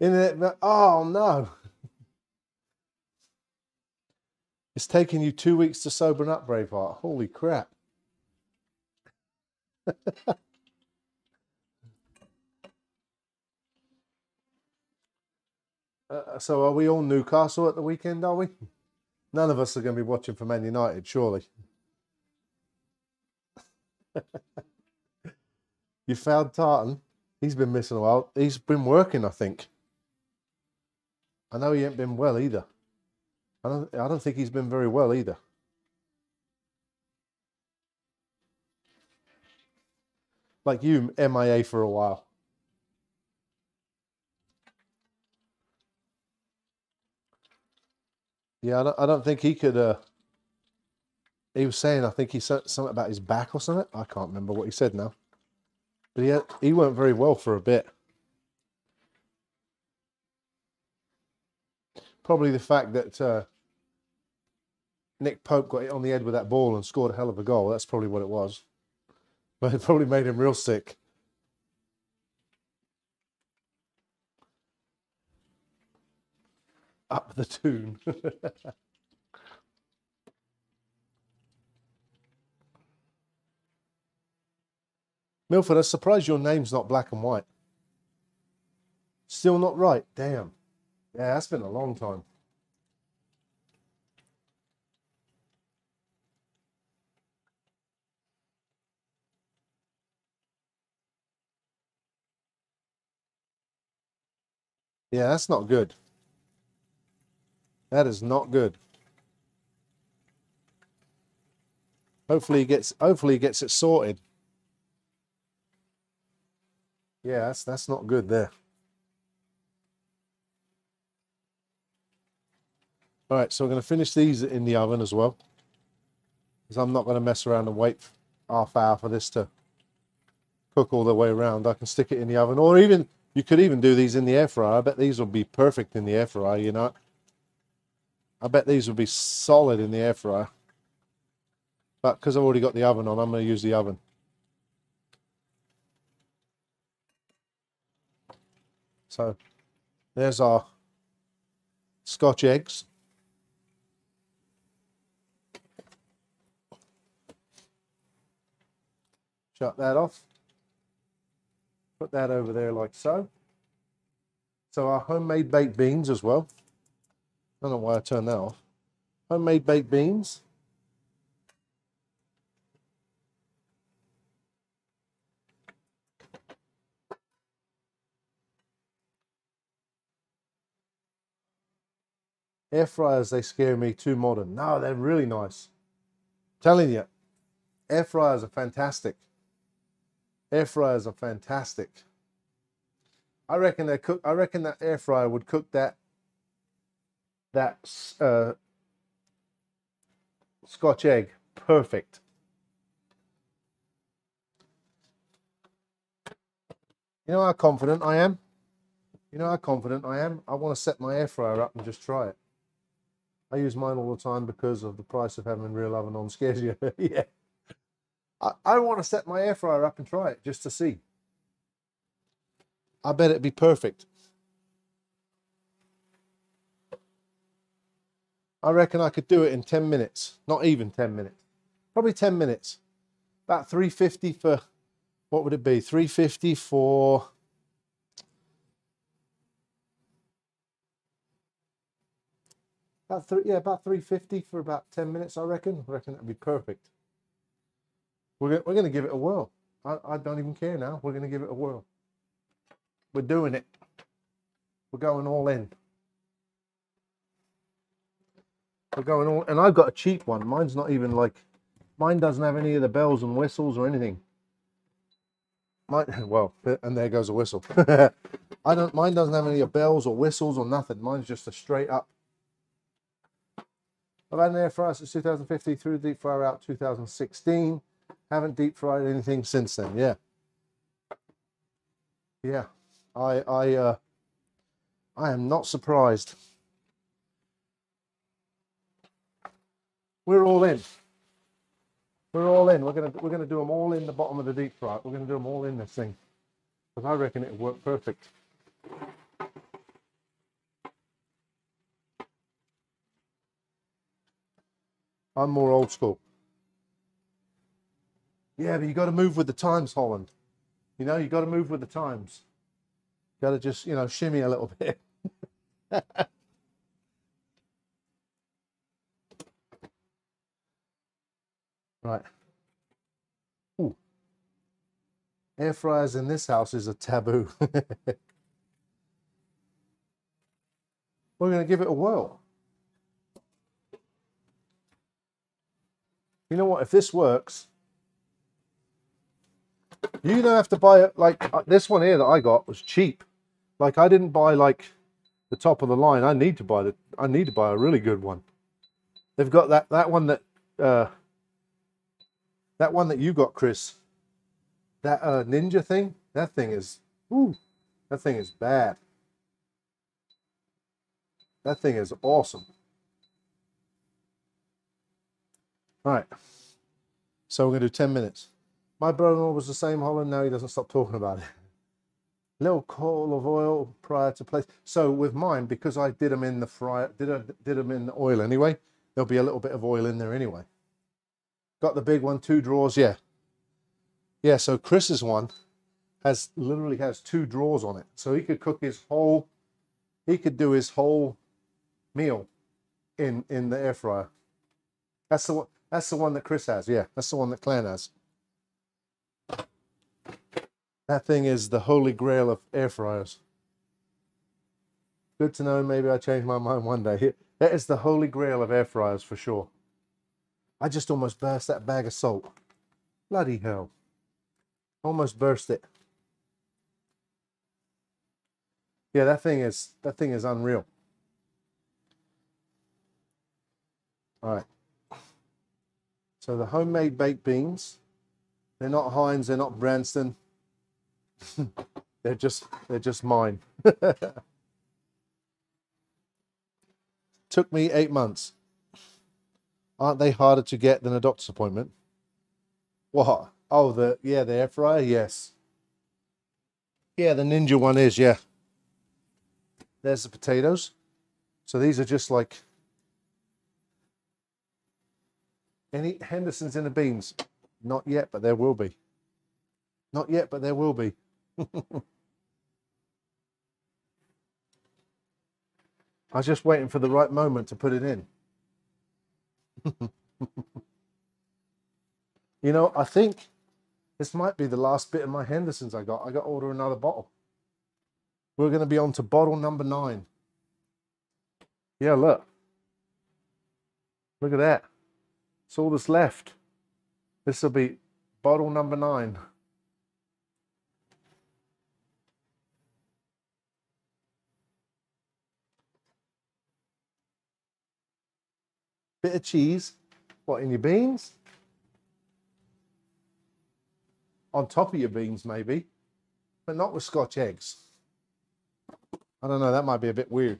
it? Oh no. It's taking you two weeks to sober up, Braveheart. Holy crap. Uh, so are we all Newcastle at the weekend, are we? None of us are going to be watching for Man United, surely. You found Tartan. He's been missing a while. He's been working, I think. I know he ain't been well either. I don't, I don't think he's been very well either. Like you, M I A for a while. Yeah, I don't, I don't think he could. Uh, he was saying, I think he said something about his back or something. I can't remember what he said now. But he, had, he went very well for a bit. Probably the fact that uh, Nick Pope got hit on the head with that ball and scored a hell of a goal. That's probably what it was. But it probably made him real sick. Up the tune. Milford, I'm surprised your name's not black and white. Still not right. Damn. Yeah, that's been a long time. Yeah, that's not good. That is not good. Hopefully he gets hopefully he gets it sorted. Yeah, that's that's not good there. All right, so we're going to finish these in the oven as well, because I'm not going to mess around and wait half hour for this to cook all the way around. I can stick it in the oven, or even you could even do these in the air fryer. I bet these will be perfect in the air fryer, you know. I bet these will be solid in the air fryer. But because I've already got the oven on, I'm going to use the oven. So there's our Scotch eggs. Shut that off. Put that over there like so. So our homemade baked beans as well. I don't know why I turned that off. Homemade baked beans. Air fryers, they scare me, too modern. No, they're really nice. I'm telling you, air fryers are fantastic. Air fryers are fantastic. I reckon they cook. I reckon that air fryer would cook that that uh, Scotch egg perfect. You know how confident I am? You know how confident I am? I want to set my air fryer up and just try it. I use mine all the time because of the price of having a real oven on scares you. Yeah. I, I want to set my air fryer up and try it just to see. I bet it'd be perfect. I reckon I could do it in ten minutes. Not even ten minutes. Probably ten minutes. About three fifty for, what would it be? three fifty for... About three, yeah, about three fifty for about ten minutes, I reckon. I reckon that'd be perfect. We're, we're going to give it a whirl. I, I don't even care now. We're going to give it a whirl. We're doing it. We're going all in. We're going all, and I've got a cheap one. Mine's not even like, mine doesn't have any of the bells and whistles or anything. Mine, well, and there goes a whistle. I don't, mine doesn't have any bells or whistles or nothing. Mine's just a straight up. I've had an air fryer since two thousand fifteen, threw the deep fryer out two thousand sixteen. Haven't deep fried anything since then. Yeah. Yeah. I I uh I am not surprised. We're all in. We're all in. We're gonna we're gonna do them all in the bottom of the deep fryer. We're gonna do them all in this thing. Because I reckon it'll work perfect. I'm more old school. Yeah, but you got to move with the times, Holland. You know, you got to move with the times. Got to just, you know, shimmy a little bit. Right. Ooh. Air fryers in this house is a taboo. We're going to give it a whirl. You know what? If this works, you don't have to buy it. Like this one here that I got was cheap. Like I didn't buy like the top of the line. I need to buy the. I need to buy a really good one. They've got that that one that uh, that one that you got, Chris. That uh, Ninja thing. That thing is. Ooh, that thing is bad. That thing is awesome. All right, so we're going to do ten minutes. My brother-in-law was the same, Holland, now he doesn't stop talking about it. Little coal of oil prior to place. So with mine, because I did them in the fryer, did, I, did them in the oil anyway, there'll be a little bit of oil in there anyway. Got the big one, two drawers, yeah. Yeah, so Chris's one has literally has two drawers on it. So he could cook his whole, he could do his whole meal in, in the air fryer. That's the one. That's the one that Chris has, yeah. That's the one that Clan has. That thing is the holy grail of air fryers. Good to know, maybe I change my mind one day. That is the holy grail of air fryers for sure. I just almost burst that bag of salt. Bloody hell. Almost burst it. Yeah, that thing is, that thing is unreal. All right. So the homemade baked beans, they're not Heinz, they're not Branston. they're just they're just mine. Took me eight months. Aren't they harder to get than a doctor's appointment? What? Oh, the yeah, the air fryer, yes. Yeah, the Ninja one is, yeah. There's the potatoes. So these are just like any Henderson's in the beans? Not yet, but there will be. Not yet, but there will be. I was just waiting for the right moment to put it in. You know, I think this might be the last bit of my Henderson's I got. I got to order another bottle. We're going to be on to bottle number nine. Yeah, look. Look at that. It's all that's left. This will be bottle number nine. Bit of cheese. What, in your beans? On top of your beans, maybe. but not with Scotch eggs. I don't know, that might be a bit weird.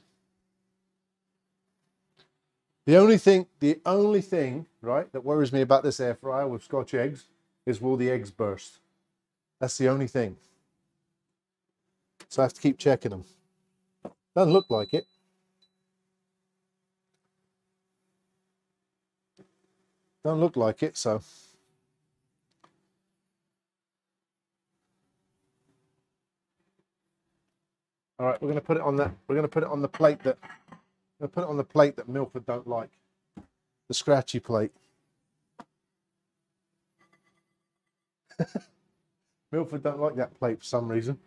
The only thing, the only thing, right, that worries me about this air fryer with Scotch eggs is, will the eggs burst? That's the only thing. So I have to keep checking them. Doesn't look like it. Don't look like it, so. All right, we're going to put it on that. We're going to put it on the plate that. We're going to put it on the plate that Milford don't like, the scratchy plate. Milford don't like that plate for some reason.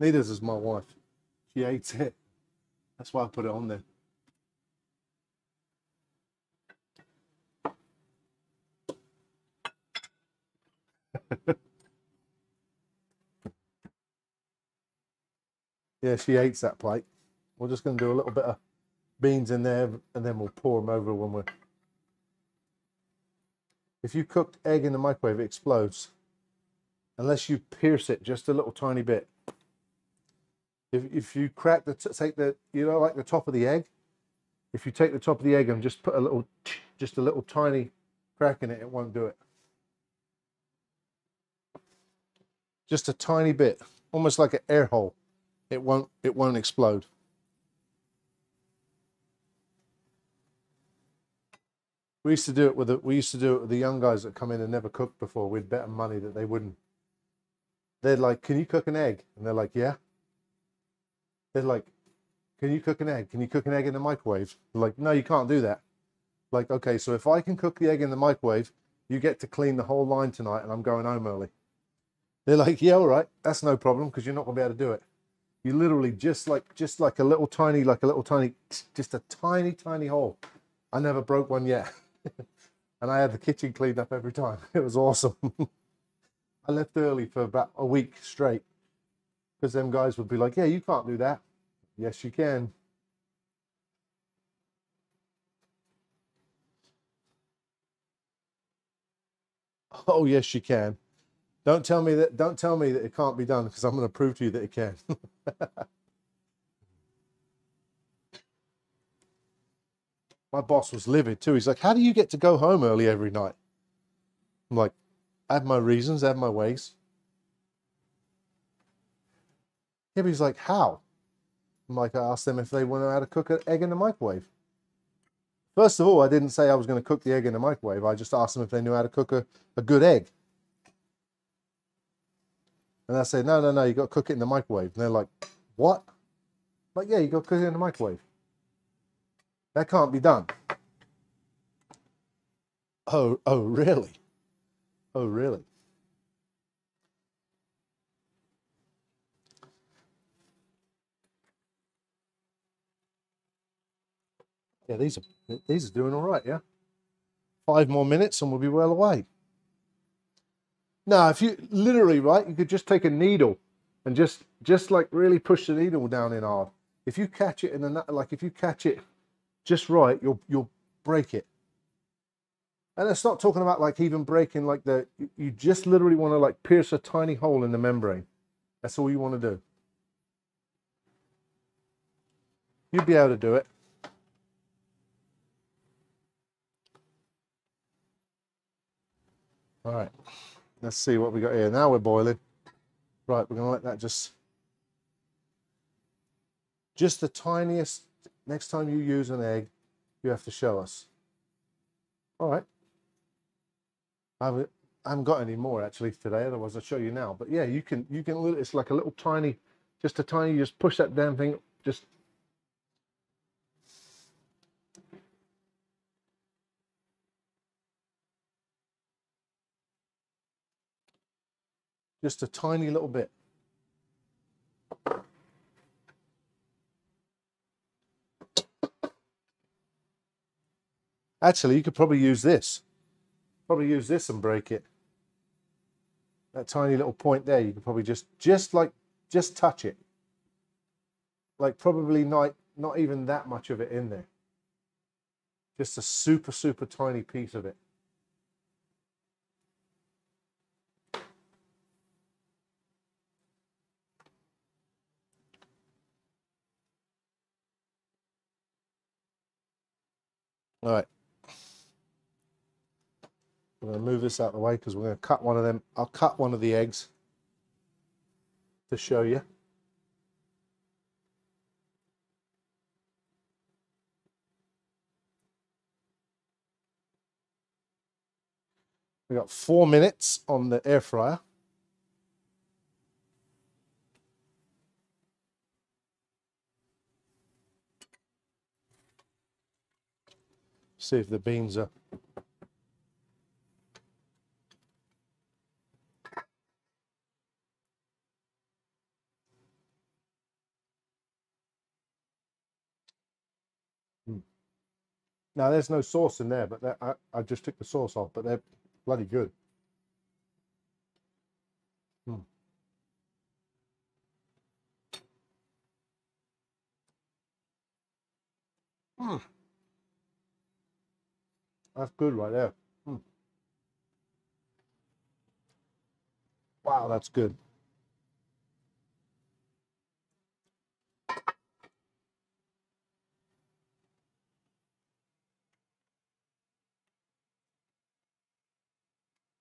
Neither does my wife. She hates it. That's why I put it on there. Yeah, she hates that plate. We're just going to do a little bit of beans in there and then we'll pour them over when we're... If you cook egg in the microwave, it explodes. Unless you pierce it just a little tiny bit. If, if you crack the... Take the... You know, like the top of the egg? If you take the top of the egg and just put a little... Just a little tiny crack in it, it won't do it. Just a tiny bit. Almost like an air hole. It won't, it won't explode. We used to do it with the, we used to do it with the young guys that come in and never cooked before. We'd bet them money that they wouldn't. They're like, "Can you cook an egg?" And they're like, "Yeah." They're like, "Can you cook an egg? Can you cook an egg in the microwave?" They're like, "No, you can't do that." Like, okay, so if I can cook the egg in the microwave, you get to clean the whole line tonight, and I'm going home early. They're like, "Yeah, all right, that's no problem, because you're not gonna be able to do it." You literally just like, just like a little tiny, like a little tiny, just a tiny, tiny hole. I never broke one yet. And I had the kitchen cleaned up every time. It was awesome. I left early for about a week straight because them guys would be like, "Yeah, you can't do that." Yes, you can. Oh, yes, you can. Don't tell me that, don't tell me that it can't be done, because I'm going to prove to you that it can. My boss was livid too. He's like, "How do you get to go home early every night?" I'm like, "I have my reasons, I have my ways." Yeah, but he's like, "How?" I'm like, I asked them if they want to know how to cook an egg in the microwave. First of all, I didn't say I was going to cook the egg in the microwave. I just asked them if they knew how to cook a, a good egg. And I said, no, no, no, you've got to cook it in the microwave. And they're like, "What?" I'm like, "Yeah, you've got to cook it in the microwave. That can't be done." Oh, oh, really? Oh, really? Yeah, these are, these are doing all right, yeah? Five more minutes and we'll be well away. Now, if you literally, right, you could just take a needle and just, just like really push the needle down in hard. If you catch it in the, like if you catch it just right, you'll, you'll break it. And it's not talking about like even breaking like the, you just literally want to like pierce a tiny hole in the membrane. That's all you want to do. You'll be able to do it. All right. Let's see what we got here. Now we're boiling. Right, we're going to let that just... Just the tiniest... Next time you use an egg, you have to show us. All right. I haven't got any more, actually, today. Otherwise, I'll show you now. But, yeah, you can... you can. It's like a little tiny... Just a tiny... You just push that damn thing. Just... Just a tiny little bit. Actually, you could probably use this. Probably use this and break it. That tiny little point there, you could probably just, just like, just touch it. Like probably not, not even that much of it in there. Just a super, super tiny piece of it. All right. I'm going to move this out of the way because we're going to cut one of them. I'll cut one of the eggs to show you. We've got four minutes on the air fryer. See if the beans are mm. Now there's no sauce in there, but that, I, I just took the sauce off, but they're bloody good. Mm. Mm. That's good right there. Hmm. Wow, that's good.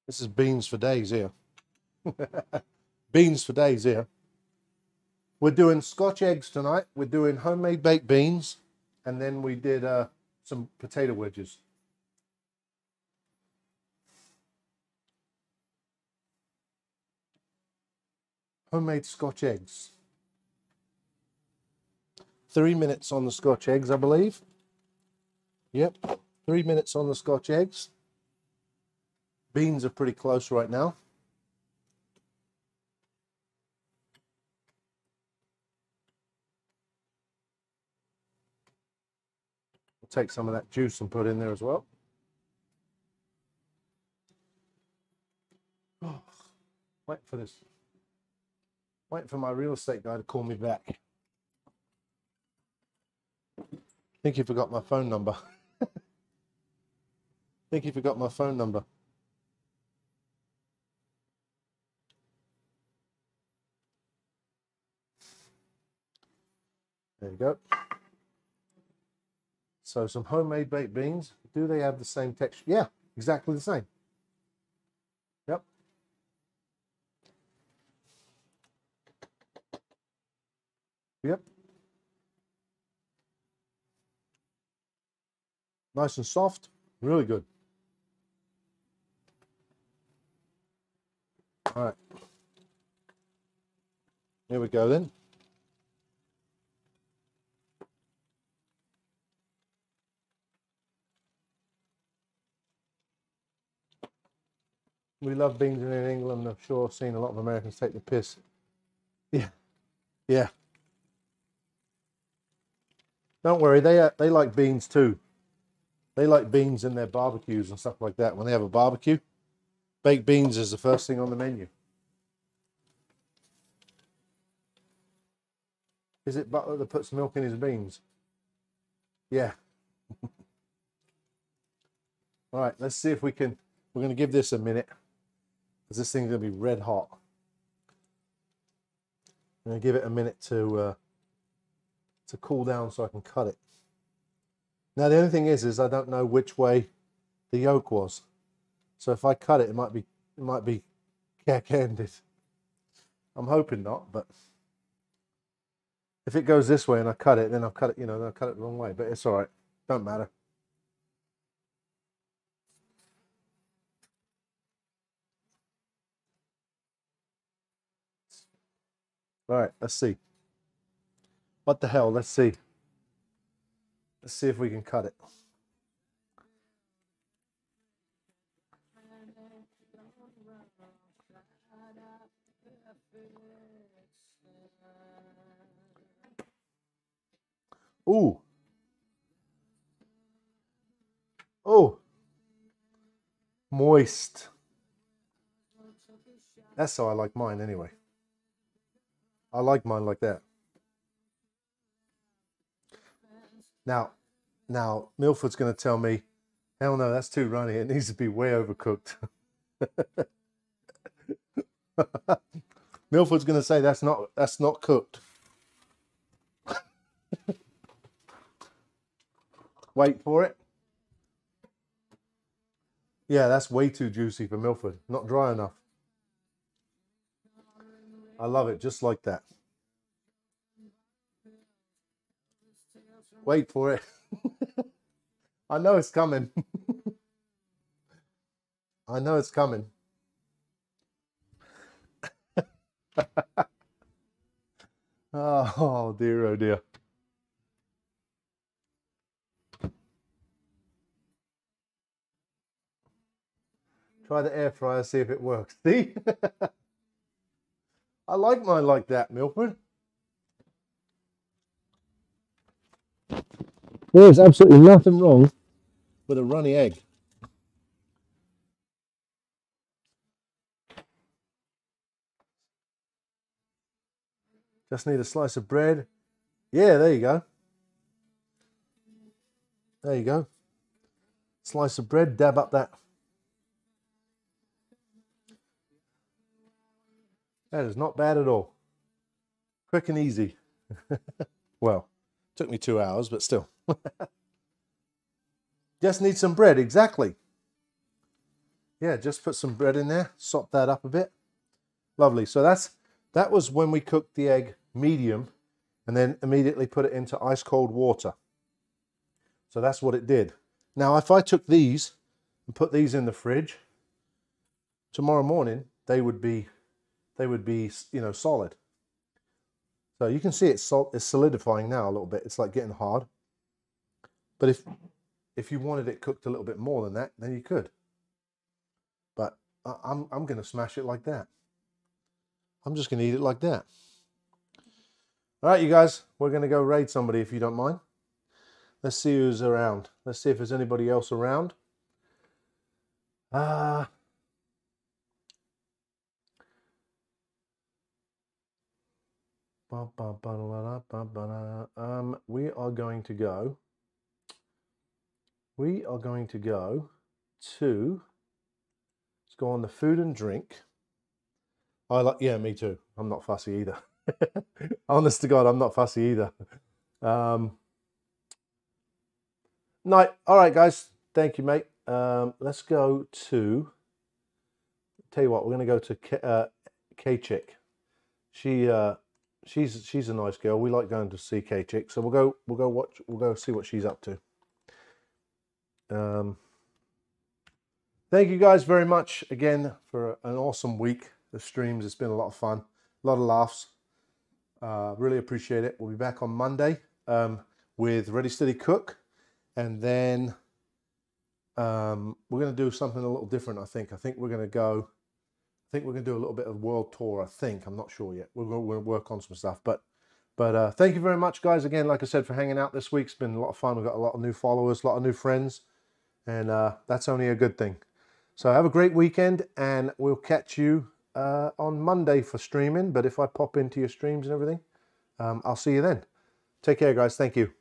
This is beans for days here. Beans for days here. We're doing Scotch eggs tonight. We're doing homemade baked beans. And then we did uh, some potato wedges. Homemade Scotch eggs. Three minutes on the Scotch eggs, I believe. Yep, three minutes on the Scotch eggs. Beans are pretty close right now. We'll take some of that juice and put in there as well. Oh, wait for this. Wait for my real estate guy to call me back. I think he forgot my phone number. I think he forgot my phone number. There you go. So some homemade baked beans. Do they have the same texture? Yeah, exactly the same. Yep. Nice and soft, really good. All right. Here we go then. We love beans in England. I've sure seen a lot of Americans take the piss. Yeah. Yeah. Don't worry, they uh, they like beans too. They like beans in their barbecues and stuff like that. When they have a barbecue, baked beans is the first thing on the menu. Is it Butler that puts milk in his beans? Yeah. All right, let's see if we can. We're going to give this a minute because this thing's going to be red hot. I'm going to give it a minute to... Uh, to cool down so I can cut it. Now the only thing is is I don't know which way the yolk was, so if I cut it, it might be it might be cack-handed. I'm hoping not, but if it goes this way and I cut it, then I've cut it, you know, then I've cut it the wrong way, but it's all right, don't matter. All right, let's see. What the hell? Let's see. Let's see if we can cut it. Ooh. Oh. Moist. That's how I like mine anyway. I like mine like that. Now, now Milford's going to tell me, hell no, that's too runny. It needs to be way overcooked. Milford's going to say that's not that's not cooked. Wait for it. Yeah, that's way too juicy for Milford. Not dry enough. I love it just like that. Wait for it. I know it's coming. I know it's coming. Oh dear, oh dear. Try the air fryer, see if it works. See? I like mine like that, Milford. There is absolutely nothing wrong with a runny egg. Just need a slice of bread. Yeah, there you go. There you go. Slice of bread, dab up that. That is not bad at all. Quick and easy. Well, took me two hours, but still. Just need some bread, exactly. Yeah, just put some bread in there, sop that up a bit. Lovely. So that's that was when we cooked the egg medium and then immediately put it into ice cold water. So that's what it did. Now, if I took these and put these in the fridge, tomorrow morning they would be they would be, you know, solid. So you can see it's solidifying now a little bit. It's like getting hard. But if if you wanted it cooked a little bit more than that, then you could. But I'm, I'm going to smash it like that. I'm just going to eat it like that. All right, you guys, we're going to go raid somebody if you don't mind. Let's see who's around. Let's see if there's anybody else around. Ah... Uh, Um, we are going to go, we are going to go to, let's go on the food and drink. I like, yeah, me too. I'm not fussy either. Honest to God, I'm not fussy either. Um, night. All right, guys. Thank you, mate. Um, let's go to, tell you what, we're going to go to K, uh, K-Chick. She, uh, She's she's a nice girl. We like going to see K-Chick, so we'll go we'll go watch we'll go see what she's up to. Um, thank you guys very much again for an awesome week of streams. It's been a lot of fun, a lot of laughs. Uh, really appreciate it. We'll be back on Monday um, with Ready Steady Cook, and then um, we're going to do something a little different. I think I think we're going to go. I think we're going to do a little bit of world tour, I think. I'm not sure yet. We're going to work on some stuff. But but uh, thank you very much, guys, again, like I said, for hanging out this week. It's been a lot of fun. We've got a lot of new followers, a lot of new friends, and uh, that's only a good thing. So have a great weekend, and we'll catch you uh, on Monday for streaming. But if I pop into your streams and everything, um, I'll see you then. Take care, guys. Thank you.